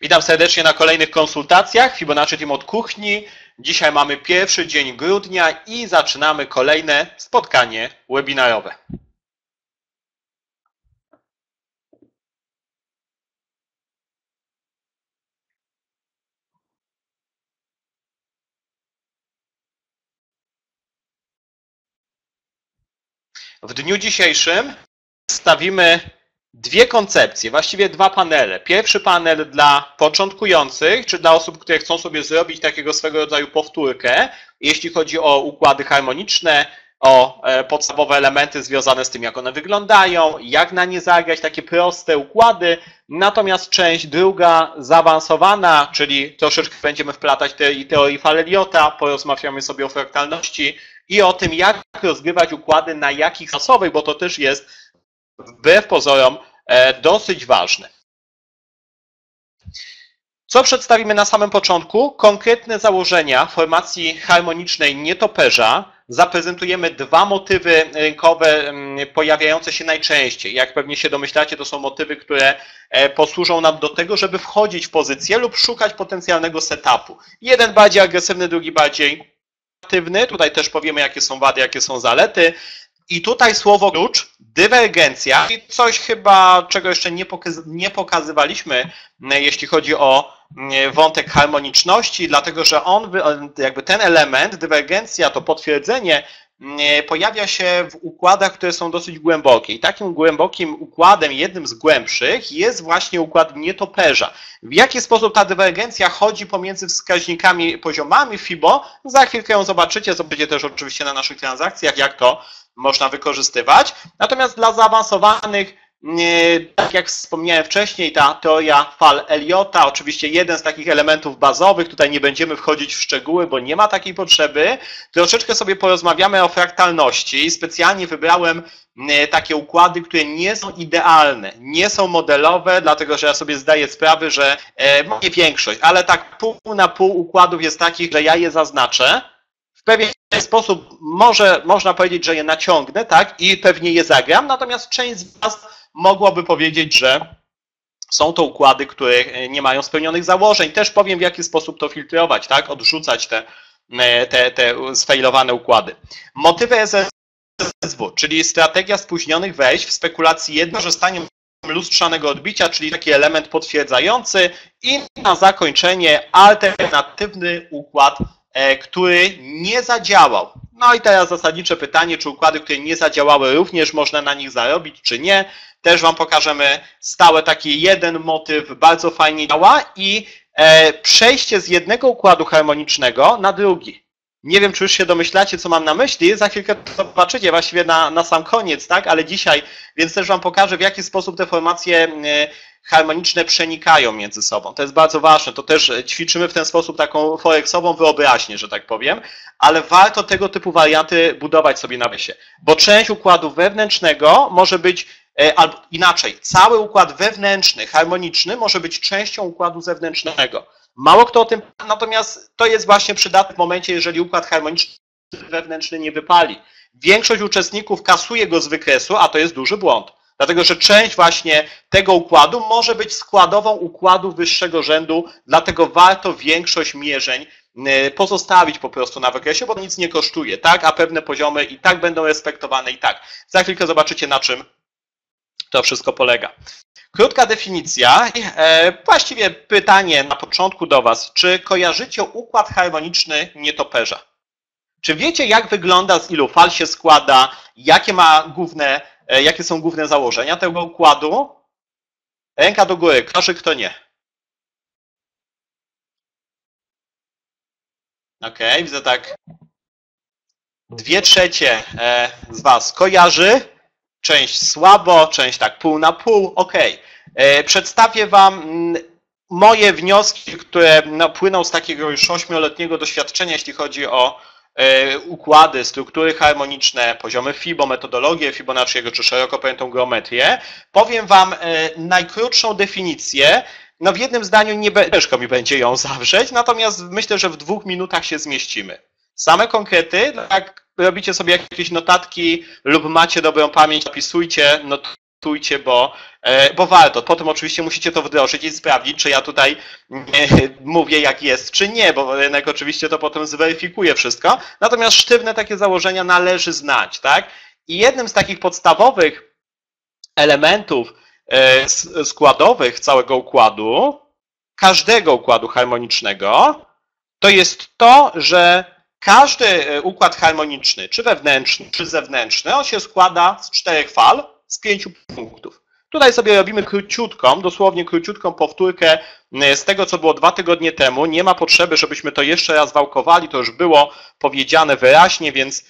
Witam serdecznie na kolejnych konsultacjach Fibonacci Team od kuchni. Dzisiaj mamy pierwszy dzień grudnia i zaczynamy kolejne spotkanie webinarowe. W dniu dzisiejszym przedstawimy dwie koncepcje, właściwie dwa panele. Pierwszy panel dla początkujących, czy dla osób, które chcą sobie zrobić takiego swego rodzaju powtórkę, jeśli chodzi o układy harmoniczne, o podstawowe elementy związane z tym, jak one wyglądają, jak na nie zagrać, takie proste układy. Natomiast część druga, zaawansowana, czyli troszeczkę będziemy wplatać teorii fal Elliotta, porozmawiamy sobie o fraktalności i o tym, jak rozgrywać układy na jakich zasobach, bo to też jest wbrew pozorom dosyć ważne. Co przedstawimy na samym początku? Konkretne założenia formacji harmonicznej nietoperza. Zaprezentujemy dwa motywy rynkowe pojawiające się najczęściej. Jak pewnie się domyślacie, to są motywy, które posłużą nam do tego, żeby wchodzić w pozycję lub szukać potencjalnego setupu. Jeden bardziej agresywny, drugi bardziej aktywny. Tutaj też powiemy, jakie są wady, jakie są zalety. I tutaj słowo klucz, dywergencja, coś chyba, czego jeszcze nie pokazywaliśmy, jeśli chodzi o wątek harmoniczności, dlatego że on, jakby ten element, dywergencja, to potwierdzenie, pojawia się w układach, które są dosyć głębokie. I takim głębokim układem, jednym z głębszych, jest właśnie układ nietoperza. W jaki sposób ta dywergencja chodzi pomiędzy wskaźnikami, poziomami FIBO? Za chwilkę ją zobaczycie, zobaczycie też oczywiście na naszych transakcjach, jak to można wykorzystywać. Natomiast dla zaawansowanych, tak jak wspomniałem wcześniej, ta teoria fal Elliotta, oczywiście jeden z takich elementów bazowych, tutaj nie będziemy wchodzić w szczegóły, bo nie ma takiej potrzeby. Troszeczkę sobie porozmawiamy o fraktalności. Specjalnie wybrałem takie układy, które nie są idealne, nie są modelowe, dlatego że ja sobie zdaję sprawę, że nie większość, ale tak pół na pół układów jest takich, że ja je zaznaczę. W pewien sposób można powiedzieć, że je naciągnę, tak, i pewnie je zagram, natomiast część z Was mogłaby powiedzieć, że są to układy, które nie mają spełnionych założeń. Też powiem, w jaki sposób to filtrować, tak, odrzucać te sfejlowane układy. Motywy SSW, czyli strategia spóźnionych wejść w spekulacji jednokorzystaniem lustrzanego odbicia, czyli taki element potwierdzający, i na zakończenie alternatywny układ, który nie zadziałał. No i teraz zasadnicze pytanie, czy układy, które nie zadziałały, również można na nich zarobić, czy nie. Też Wam pokażemy stałe, taki jeden motyw bardzo fajnie działa i przejście z jednego układu harmonicznego na drugi. Nie wiem, czy już się domyślacie, co mam na myśli, za chwilkę to zobaczycie, właściwie na sam koniec, tak? Ale dzisiaj, więc też Wam pokażę, w jaki sposób te formacje harmoniczne przenikają między sobą. To jest bardzo ważne, to też ćwiczymy w ten sposób taką forexową wyobraźnię, że tak powiem, ale warto tego typu warianty budować sobie na wysie, bo część układu wewnętrznego może być, albo inaczej, cały układ wewnętrzny, harmoniczny może być częścią układu zewnętrznego. Mało kto o tym, natomiast to jest właśnie przydatne w momencie, jeżeli układ harmoniczny wewnętrzny nie wypali. Większość uczestników kasuje go z wykresu, a to jest duży błąd. Dlatego, że część właśnie tego układu może być składową układu wyższego rzędu, dlatego warto większość mierzeń pozostawić po prostu na wykresie, bo to nic nie kosztuje, tak? A pewne poziomy i tak będą respektowane i tak. Za chwilkę zobaczycie, na czym to wszystko polega. Krótka definicja, właściwie pytanie na początku do Was, czy kojarzycie układ harmoniczny nietoperza? Czy wiecie, jak wygląda, z ilu fal się składa, jakie są główne założenia tego układu? Ręka do góry, kto czy kto nie. Ok, widzę tak, 2/3 z Was kojarzy. Część słabo, część tak pół na pół, ok. Przedstawię Wam moje wnioski, które płyną z takiego już 8-letniego doświadczenia, jeśli chodzi o układy, struktury harmoniczne, poziomy FIBO, metodologię Fibonacciego czy szeroko pojętą geometrię. Powiem Wam najkrótszą definicję. No w jednym zdaniu ciężko mi będzie ją zawrzeć, natomiast myślę, że w 2 minutach się zmieścimy. Same konkrety, jak robicie sobie jakieś notatki lub macie dobrą pamięć, napisujcie, testujcie, bo warto. Potem oczywiście musicie to wdrożyć i sprawdzić, czy ja tutaj mówię jak jest, czy nie, bo rynek oczywiście to potem zweryfikuje wszystko. Natomiast sztywne takie założenia należy znać, tak? I jednym z takich podstawowych elementów składowych całego układu, każdego układu harmonicznego, to jest to, że każdy układ harmoniczny, czy wewnętrzny, czy zewnętrzny, on się składa z 4 fal, z 5 punktów. Tutaj sobie robimy króciutką, dosłownie króciutką powtórkę z tego, co było 2 tygodnie temu. Nie ma potrzeby, żebyśmy to jeszcze raz wałkowali, to już było powiedziane wyraźnie, więc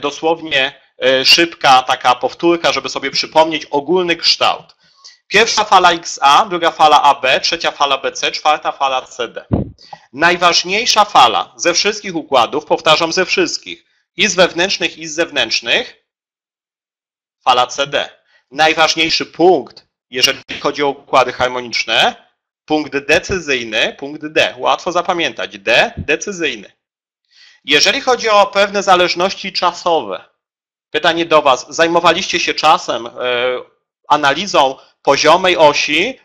dosłownie szybka taka powtórka, żeby sobie przypomnieć ogólny kształt. Pierwsza fala XA, druga fala AB, trzecia fala BC, czwarta fala CD. Najważniejsza fala ze wszystkich układów, powtarzam ze wszystkich, i z wewnętrznych, i z zewnętrznych, fala CD. Najważniejszy punkt, jeżeli chodzi o układy harmoniczne, punkt decyzyjny, punkt D. Łatwo zapamiętać, D, decyzyjny. Jeżeli chodzi o pewne zależności czasowe, pytanie do Was, zajmowaliście się czasem, analizą poziomej osi,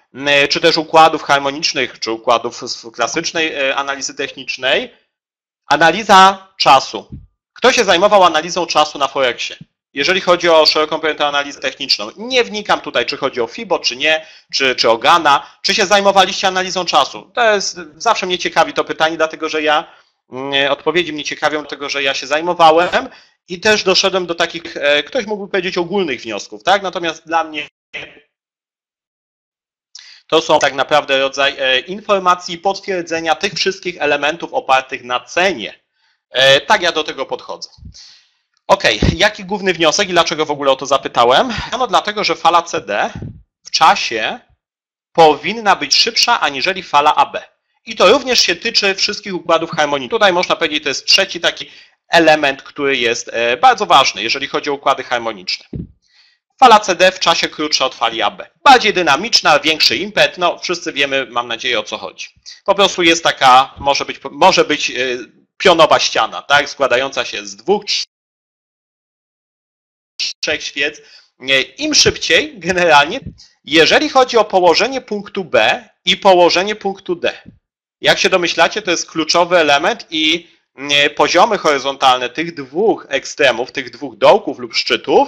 czy też układów harmonicznych, czy układów z klasycznej analizy technicznej. Analiza czasu. Kto się zajmował analizą czasu na Forexie? Jeżeli chodzi o szeroką pojętą analizę techniczną, nie wnikam tutaj, czy chodzi o Fibo, czy nie, czy o Gana, czy się zajmowaliście analizą czasu. To jest, zawsze mnie ciekawi to pytanie, dlatego że ja, odpowiedzi mnie ciekawią, dlatego że ja się zajmowałem i też doszedłem do takich, ktoś mógłby powiedzieć, ogólnych wniosków, tak? Natomiast dla mnie to są tak naprawdę rodzaj informacji, potwierdzenia tych wszystkich elementów opartych na cenie. Tak ja do tego podchodzę. Ok, jaki główny wniosek i dlaczego w ogóle o to zapytałem? No dlatego, że fala CD w czasie powinna być szybsza aniżeli fala AB. I to również się tyczy wszystkich układów harmonii. Tutaj można powiedzieć, to jest trzeci taki element, który jest bardzo ważny, jeżeli chodzi o układy harmoniczne. Fala CD w czasie krótsza od fali AB. Bardziej dynamiczna, większy impet, no wszyscy wiemy, mam nadzieję, o co chodzi. Po prostu jest taka, może być pionowa ściana, tak, składająca się z 2, 3 świec. Im szybciej, generalnie, jeżeli chodzi o położenie punktu B i położenie punktu D. Jak się domyślacie, to jest kluczowy element i poziomy horyzontalne tych dwóch ekstremów, tych dwóch dołków lub szczytów,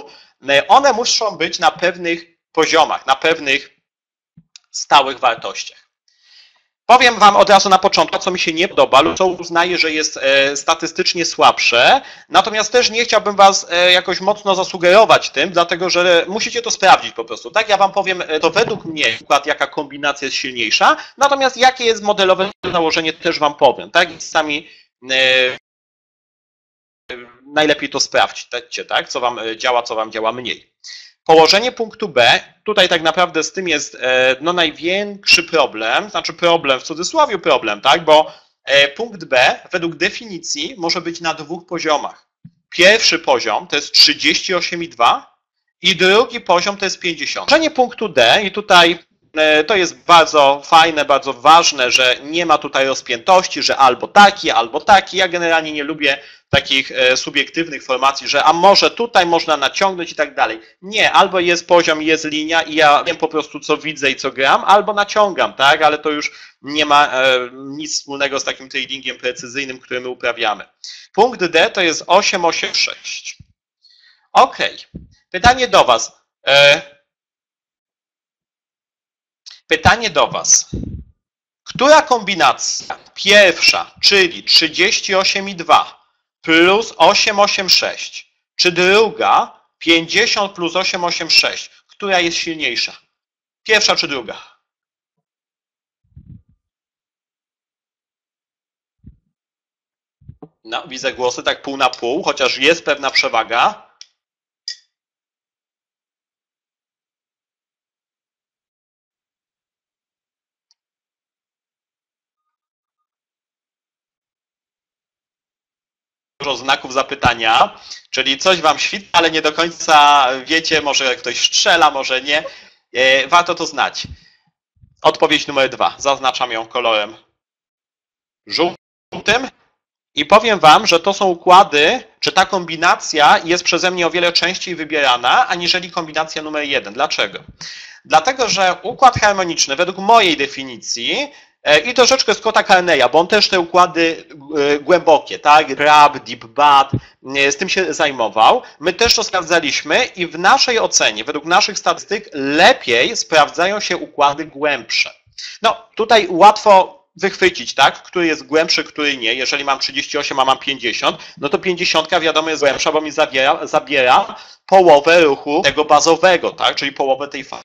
one muszą być na pewnych poziomach, na pewnych stałych wartościach. Powiem Wam od razu na początku, co mi się nie podoba lub co uznaję, że jest statystycznie słabsze, natomiast też nie chciałbym Was jakoś mocno zasugerować tym, dlatego że musicie to sprawdzić po prostu. Tak, ja Wam powiem, to według mnie przykład, jaka kombinacja jest silniejsza, natomiast jakie jest modelowe założenie, też Wam powiem. Tak, i sami najlepiej to sprawdźcie, tak? Co Wam działa mniej. Położenie punktu B, tutaj tak naprawdę z tym jest no, największy problem, znaczy problem, w cudzysłowie problem, tak? Bo punkt B według definicji może być na 2 poziomach. Pierwszy poziom to jest 38,2 i drugi poziom to jest 50. Położenie punktu D i tutaj to jest bardzo fajne, bardzo ważne, że nie ma tutaj rozpiętości, że albo taki. Ja generalnie nie lubię takich subiektywnych formacji, że a może tutaj można naciągnąć i tak dalej. Nie, albo jest poziom, jest linia i ja wiem po prostu, co widzę i co gram, albo naciągam, tak? Ale to już nie ma nic wspólnego z takim tradingiem precyzyjnym, który my uprawiamy. Punkt D to jest 8,86. Ok, pytanie do Was. Która kombinacja pierwsza, czyli 38,2 plus 8,86, czy druga 50 plus 8,86, która jest silniejsza? Pierwsza czy druga? No, widzę głosy tak pół na pół, chociaż jest pewna przewaga. Znaków zapytania, czyli coś Wam świta, ale nie do końca wiecie, może ktoś strzela, może nie. Warto to znać. Odpowiedź numer 2. Zaznaczam ją kolorem żółtym I powiem wam, że to są układy, czy ta kombinacja jest przeze mnie o wiele częściej wybierana, aniżeli kombinacja numer 1. Dlaczego? Dlatego, że układ harmoniczny według mojej definicji i troszeczkę Scotta Carneya, bo on też te układy głębokie, tak, Crab, Deep Bad, z tym się zajmował. My też to sprawdzaliśmy i w naszej ocenie, według naszych statystyk, lepiej sprawdzają się układy głębsze. No, tutaj łatwo wychwycić, tak, który jest głębszy, który nie. Jeżeli mam 38, a mam 50, no to 50 wiadomo jest głębsza, bo mi zabiera połowę ruchu tego bazowego, tak, czyli połowę tej fali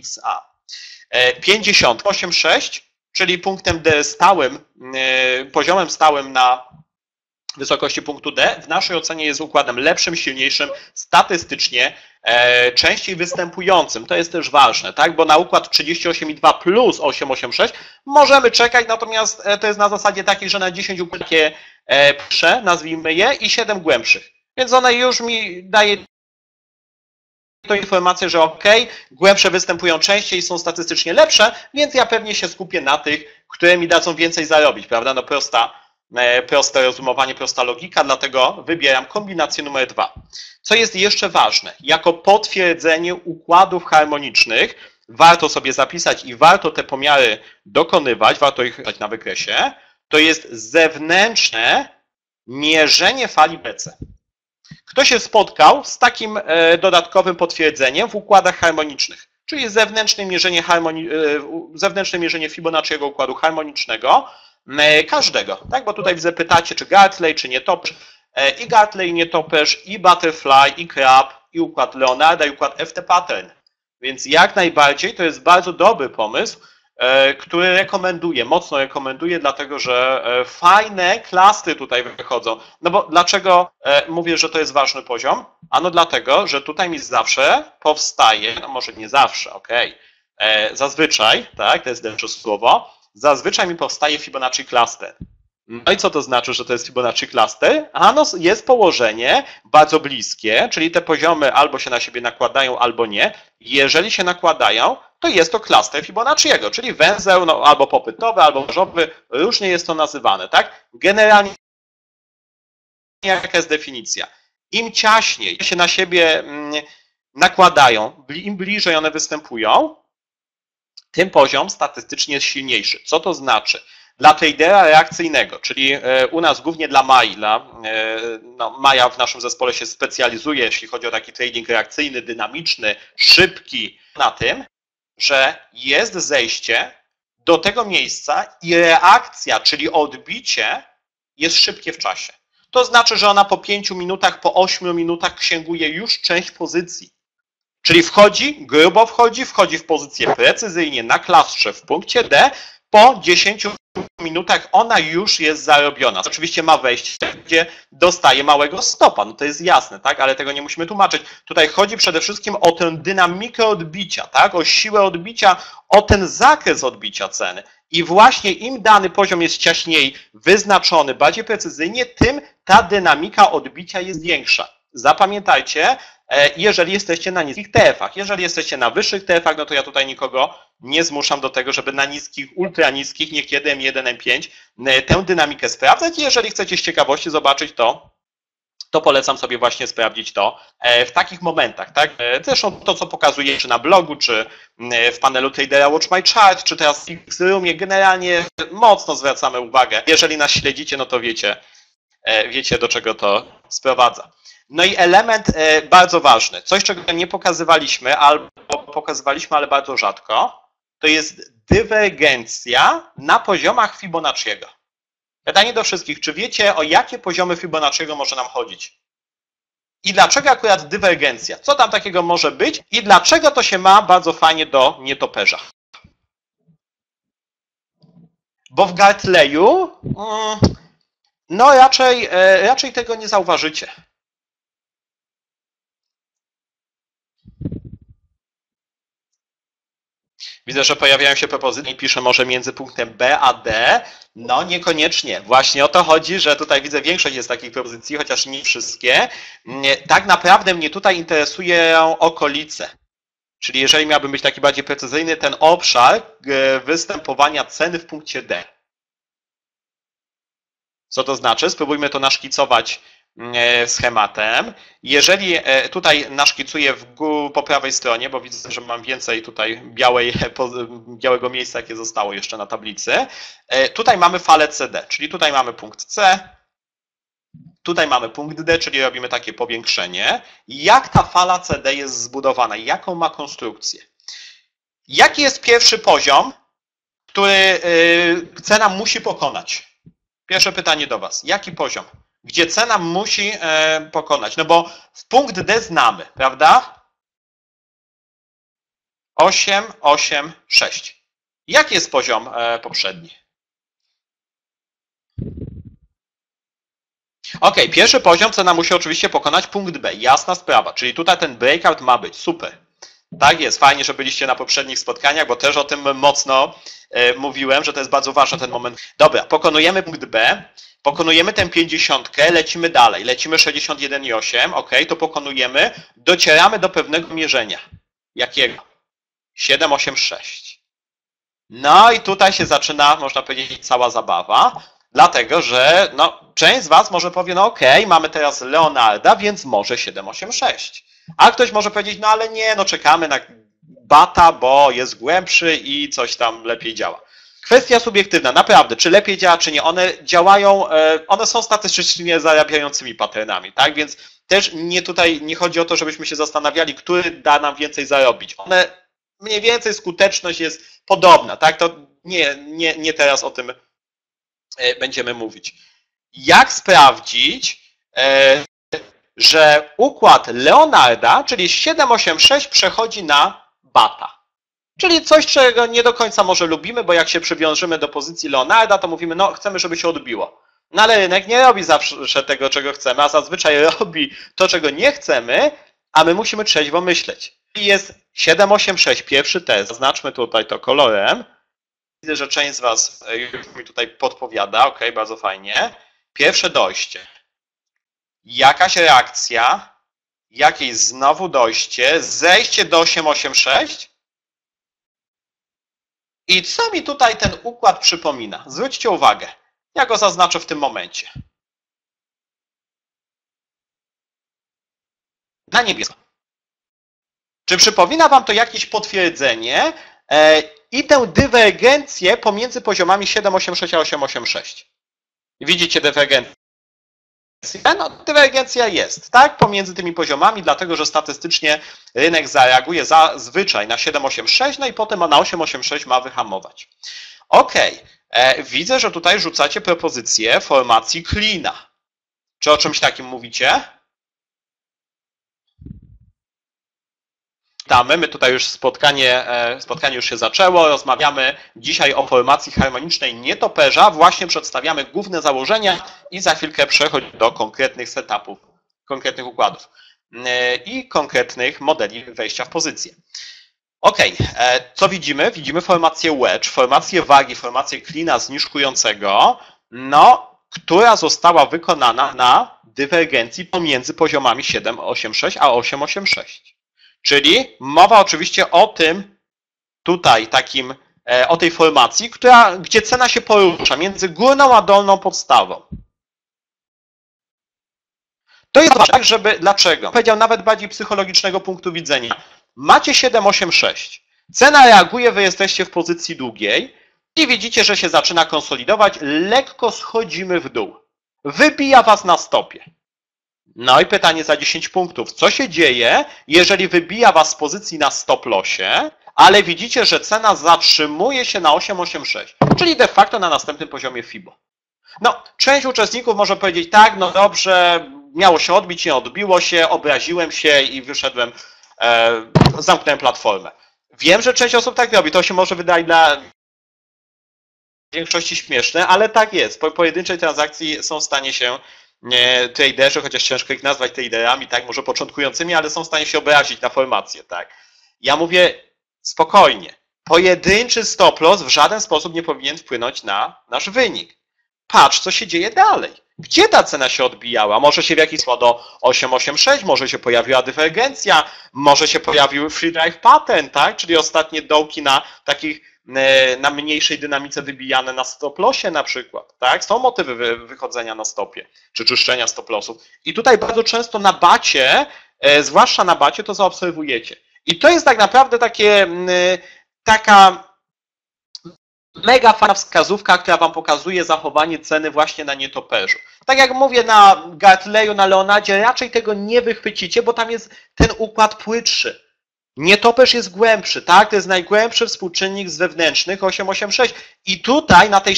XA. 50,86, czyli punktem D stałym, poziomem stałym na wysokości punktu D, w naszej ocenie jest układem lepszym, silniejszym, statystycznie częściej występującym. To jest też ważne, tak? Bo na układ 38,2 plus 8,86 możemy czekać, natomiast to jest na zasadzie takiej, że na 10 układów takie prze, nazwijmy je, i 7 głębszych. Więc ona już mi daje to informację, że ok, głębsze występują częściej, są statystycznie lepsze, więc ja pewnie się skupię na tych, które mi dadzą więcej zarobić, prawda? No proste rozumowanie, prosta logika, dlatego wybieram kombinację numer 2. Co jest jeszcze ważne? Jako potwierdzenie układów harmonicznych warto sobie zapisać i warto te pomiary dokonywać, warto ich robić na wykresie, to jest zewnętrzne mierzenie fali BC. Kto się spotkał z takim dodatkowym potwierdzeniem w układach harmonicznych, czyli zewnętrzne mierzenie Fibonacciego układu harmonicznego każdego, tak? Bo tutaj widzę, pytacie, czy Gartley, czy Nietoperz, i Gartley, i Nietoperz, i Butterfly, i Crab, i układ Leonarda, i układ FT-Pattern. Więc jak najbardziej to jest bardzo dobry pomysł, który rekomenduję, mocno rekomenduję, dlatego że fajne klastry tutaj wychodzą. No bo dlaczego mówię, że to jest ważny poziom? Ano dlatego, że tutaj mi zawsze powstaje, no może nie zawsze, okej, zazwyczaj, tak, to jest dęcze słowo, zazwyczaj mi powstaje Fibonacci cluster. No i co to znaczy, że to jest Fibonacci cluster? Ano jest położenie bardzo bliskie, czyli te poziomy albo się na siebie nakładają, albo nie. Jeżeli się nakładają, to jest to klaster Fibonacciego, czyli węzeł, no, albo popytowy, albo branżowy, różnie jest to nazywane, tak? Generalnie jaka jest definicja? Im ciaśniej się na siebie nakładają, im bliżej one występują, tym poziom statystycznie jest silniejszy. Co to znaczy? Dla tradera reakcyjnego, czyli u nas głównie dla Mai, no Maja w naszym zespole się specjalizuje, jeśli chodzi o taki trading reakcyjny, dynamiczny, szybki, na tym, że jest zejście do tego miejsca i reakcja, czyli odbicie, jest szybkie w czasie. To znaczy, że ona po 5 minutach, po 8 minutach księguje już część pozycji. Czyli wchodzi, grubo wchodzi w pozycję precyzyjnie na klastrze w punkcie D, po 10 minutach ona już jest zarobiona. Oczywiście ma wejście, gdzie dostaje małego stopa, no to jest jasne, tak? Ale tego nie musimy tłumaczyć. Tutaj chodzi przede wszystkim o tę dynamikę odbicia, tak? O siłę odbicia, o ten zakres odbicia ceny. I właśnie im dany poziom jest ciaśniej wyznaczony, bardziej precyzyjnie, tym ta dynamika odbicia jest większa. Zapamiętajcie, jeżeli jesteście na niskich TF-ach. Jeżeli jesteście na wyższych TF-ach, no to ja tutaj nikogo nie zmuszam do tego, żeby na niskich, ultra niskich, niekiedy M1, M5, tę dynamikę sprawdzać. Jeżeli chcecie z ciekawości zobaczyć to, to polecam sobie właśnie sprawdzić to w takich momentach, tak? Zresztą to, co pokazuję czy na blogu, czy w panelu tradera Watch My Chart, czy teraz w FxRoomie, generalnie mocno zwracamy uwagę. Jeżeli nas śledzicie, no to wiecie do czego to sprowadza. No i element bardzo ważny, coś czego nie pokazywaliśmy, albo pokazywaliśmy, ale bardzo rzadko, to jest dywergencja na poziomach Fibonacciego. Pytanie do wszystkich, czy wiecie, o jakie poziomy Fibonacciego może nam chodzić? I dlaczego akurat dywergencja? Co tam takiego może być? I dlaczego to się ma bardzo fajnie do nietoperza? Bo w Gartleyu, no raczej tego nie zauważycie. Widzę, że pojawiają się propozycje i piszę może między punktem B a D. No niekoniecznie. Właśnie o to chodzi, że tutaj widzę większość jest takich propozycji, chociaż nie wszystkie. Tak naprawdę mnie tutaj interesują okolice. Czyli jeżeli miałbym być taki bardziej precyzyjny, ten obszar występowania ceny w punkcie D. Co to znaczy? Spróbujmy to naszkicować schematem. Jeżeli tutaj naszkicuję w górę po prawej stronie, bo widzę, że mam więcej tutaj białego miejsca, jakie zostało jeszcze na tablicy. Tutaj mamy falę CD, czyli tutaj mamy punkt C, tutaj mamy punkt D, czyli robimy takie powiększenie. Jak ta fala CD jest zbudowana? Jaką ma konstrukcję? Jaki jest pierwszy poziom, który cena musi pokonać? Pierwsze pytanie do Was. Jaki poziom? Gdzie cena musi pokonać? No bo w punkt D znamy, prawda? 8, 8, 6. Jaki jest poziom poprzedni? Ok, pierwszy poziom cena musi oczywiście pokonać punkt B. Jasna sprawa, czyli tutaj ten breakout ma być. Super. Tak jest, fajnie, że byliście na poprzednich spotkaniach, bo też o tym mocno mówiłem, że to jest bardzo ważny ten moment. Dobra, pokonujemy punkt B, pokonujemy tę 50, lecimy dalej, lecimy 61,8, ok, to pokonujemy, docieramy do pewnego mierzenia. Jakiego? 7,86. No i tutaj się zaczyna, można powiedzieć, cała zabawa, dlatego że no, część z Was może powie, no ok, mamy teraz Leonarda, więc może 7,86. A ktoś może powiedzieć, no ale nie, no czekamy na bata, bo jest głębszy i coś tam lepiej działa. Kwestia subiektywna, naprawdę, czy lepiej działa, czy nie, one działają, one są statystycznie zarabiającymi patternami, tak, więc też nie chodzi o to, żebyśmy się zastanawiali, który da nam więcej zarobić. One, mniej więcej skuteczność jest podobna, tak, to nie teraz o tym będziemy mówić. Jak sprawdzić, że układ Leonarda, czyli 786 przechodzi na bata. Czyli coś, czego nie do końca może lubimy, bo jak się przywiążemy do pozycji Leonarda, to mówimy, no chcemy, żeby się odbiło. No ale rynek nie robi zawsze tego, czego chcemy, a zazwyczaj robi to, czego nie chcemy, a my musimy trzeźwo myśleć. I jest 786, pierwszy test, zaznaczmy tutaj to kolorem. Widzę, że część z Was już mi tutaj podpowiada, ok, bardzo fajnie. Pierwsze dojście. Jakaś reakcja, jakieś znowu dojście, zejście do 886. I co mi tutaj ten układ przypomina? Zwróćcie uwagę. Ja go zaznaczę w tym momencie. Na niebiesko. Czy przypomina Wam to jakieś potwierdzenie i tę dywergencję pomiędzy poziomami 786 a 886? Widzicie dywergencję? No, dywergencja jest, tak, pomiędzy tymi poziomami, dlatego że statystycznie rynek zareaguje zazwyczaj na 7,86, no i potem na 8,86 ma wyhamować. Ok, widzę, że tutaj rzucacie propozycję formacji klina. Czy o czymś takim mówicie? Witamy, my tutaj już spotkanie już się zaczęło, rozmawiamy dzisiaj o formacji harmonicznej nietoperza, właśnie przedstawiamy główne założenia i za chwilkę przechodzimy do konkretnych setupów, konkretnych układów i konkretnych modeli wejścia w pozycję. Ok, co widzimy? Widzimy formację wedge, formację wagi, formację klina zniżkującego, no, która została wykonana na dywergencji pomiędzy poziomami 7,86 a 8,86. Czyli mowa oczywiście o tym tutaj takim, o tej formacji, gdzie cena się porusza między górną a dolną podstawą. To jest tak, żeby, dlaczego? Powiedział nawet bardziej psychologicznego punktu widzenia. Macie 786, cena reaguje, Wy jesteście w pozycji długiej i widzicie, że się zaczyna konsolidować, lekko schodzimy w dół. Wybija Was na stopie. No i pytanie za 10 punktów. Co się dzieje, jeżeli wybija Was z pozycji na stop lossie, ale widzicie, że cena zatrzymuje się na 8,86, czyli de facto na następnym poziomie FIBO? No, część uczestników może powiedzieć tak, no dobrze, miało się odbić, nie odbiło się, obraziłem się i wyszedłem, zamknąłem platformę. Wiem, że część osób tak robi, to się może wydaje dla większości śmieszne, ale tak jest. Po pojedynczej transakcji są w stanie się traderzy, chociaż ciężko ich nazwać traderami, tak, może początkującymi, ale są w stanie się obrazić na formację, tak. Ja mówię spokojnie, pojedynczy stop loss w żaden sposób nie powinien wpłynąć na nasz wynik. Patrz, co się dzieje dalej. Gdzie ta cena się odbijała? Może się w jakiś sposób do 886, może się pojawiła dywergencja, może się pojawił free drive pattern, tak? Czyli ostatnie dołki na takich na mniejszej dynamice wybijane na stop lossie na przykład, tak? Są motywy wychodzenia na stopie, czy czyszczenia stop lossów. I tutaj bardzo często na bacie, zwłaszcza na bacie, to zaobserwujecie. I to jest tak naprawdę taka mega fajna wskazówka, która Wam pokazuje zachowanie ceny właśnie na nietoperzu. Tak jak mówię, na Gartleyu, na Leonardzie raczej tego nie wychwycicie, bo tam jest ten układ płytszy. Nietoperz jest głębszy, tak? To jest najgłębszy współczynnik z wewnętrznych 886 i tutaj na tej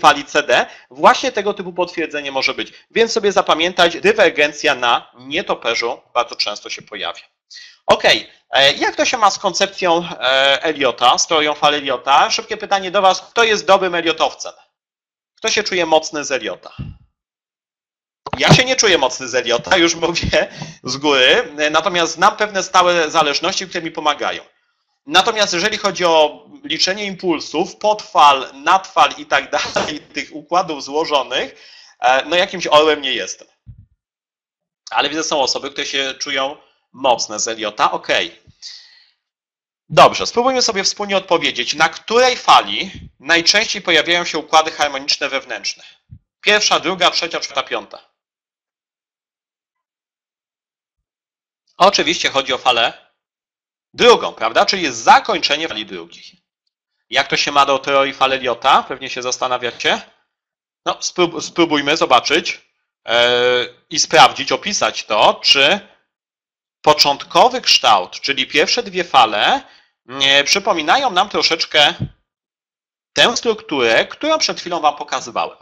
fali CD właśnie tego typu potwierdzenie może być. Więc sobie zapamiętać, dywergencja na nietoperzu bardzo często się pojawia. Ok, jak to się ma z koncepcją Elliotta, z teorią fal Elliotta? Szybkie pytanie do Was, kto jest dobrym Elliotowcem? Kto się czuje mocny z Elliotta? Ja się nie czuję mocny z Elliotta, już mówię z góry, natomiast znam pewne stałe zależności, które mi pomagają. Natomiast jeżeli chodzi o liczenie impulsów, podfal, nadfal i tak dalej, tych układów złożonych, no jakimś orłem nie jestem. Ale widzę, są osoby, które się czują mocne z Elliotta, ok. Dobrze, spróbujmy sobie wspólnie odpowiedzieć, na której fali najczęściej pojawiają się układy harmoniczne wewnętrzne? Pierwsza, druga, trzecia, czwarta, piąta. Oczywiście chodzi o falę drugą, prawda? Czyli jest zakończenie fali drugiej. Jak to się ma do teorii fal Elliotta? Pewnie się zastanawiacie. No, spróbujmy zobaczyć i sprawdzić, opisać to, czy początkowy kształt, czyli pierwsze dwie fale, przypominają nam troszeczkę tę strukturę, którą przed chwilą Wam pokazywałem.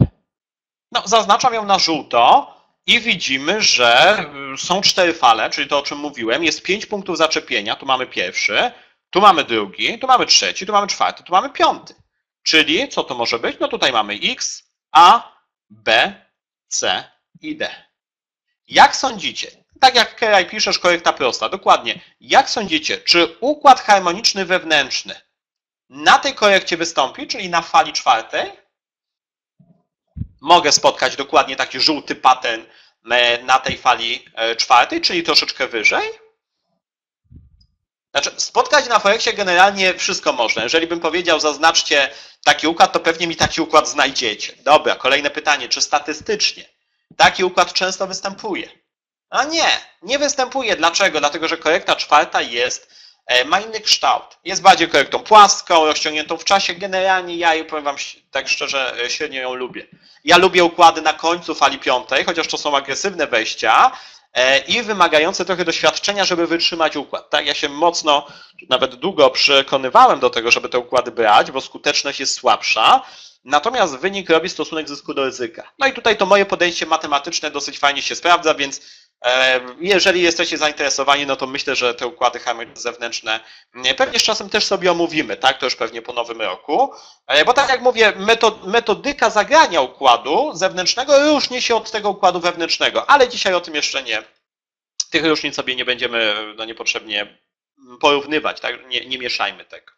No, zaznaczam ją na żółto. I widzimy, że są cztery fale, czyli to, o czym mówiłem. Jest 5 punktów zaczepienia. Tu mamy pierwszy, tu mamy drugi, tu mamy trzeci, tu mamy czwarty, tu mamy piąty. Czyli co to może być? No tutaj mamy X, A, B, C i D. Jak sądzicie? Tak jak Keraj piszesz, korekta prosta. Dokładnie. Jak sądzicie, czy układ harmoniczny wewnętrzny na tej korekcie wystąpi, czyli na fali czwartej? Mogę spotkać dokładnie taki żółty pattern na tej fali czwartej, czyli troszeczkę wyżej. Znaczy, spotkać na foreksie generalnie wszystko można. Jeżeli bym powiedział, zaznaczcie taki układ, to pewnie mi taki układ znajdziecie. Dobra, kolejne pytanie, czy statystycznie taki układ często występuje? A nie, nie występuje. Dlaczego? Dlatego, że korekta czwarta ma inny kształt. Jest bardziej korektą płaską, rozciągniętą w czasie. Generalnie ja, powiem Wam tak szczerze, średnio ją lubię. Ja lubię układy na końcu fali piątej, chociaż to są agresywne wejścia i wymagające trochę doświadczenia, żeby wytrzymać układ. Tak, ja się mocno, nawet długo przekonywałem do tego, żeby te układy brać, bo skuteczność jest słabsza. Natomiast wynik robi stosunek zysku do ryzyka. No i tutaj to moje podejście matematyczne dosyć fajnie się sprawdza, więc jeżeli jesteście zainteresowani, no to myślę, że te układy harmoniczne zewnętrzne pewnie z czasem też sobie omówimy, tak? To już pewnie po nowym roku, bo tak jak mówię, metodyka zagrania układu zewnętrznego różni się od tego układu wewnętrznego, ale dzisiaj o tym jeszcze nie. Tych różnic sobie nie będziemy niepotrzebnie porównywać, tak? Nie mieszajmy tego.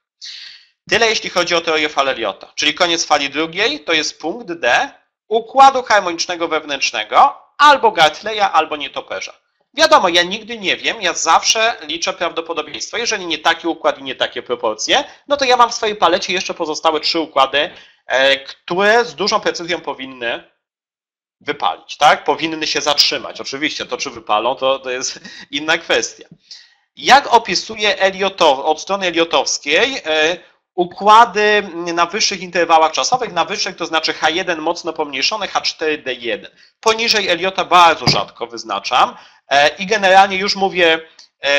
Tyle jeśli chodzi o teorię fal Elliotta, czyli koniec fali drugiej to jest punkt D układu harmonicznego wewnętrznego, albo Gartleya, albo nietoperza. Wiadomo, ja nigdy nie wiem, ja zawsze liczę prawdopodobieństwo. Jeżeli nie taki układ i nie takie proporcje, no to ja mam w swojej palecie jeszcze pozostałe 3 układy, które z dużą precyzją powinny wypalić, tak? Powinny się zatrzymać. Oczywiście, to czy wypalą, to jest inna kwestia. Jak opisuje od strony Elliotowskiej układy na wyższych interwałach czasowych, na wyższych to znaczy H1 mocno pomniejszone, H4, D1. Poniżej Elliotta bardzo rzadko wyznaczam i generalnie już mówię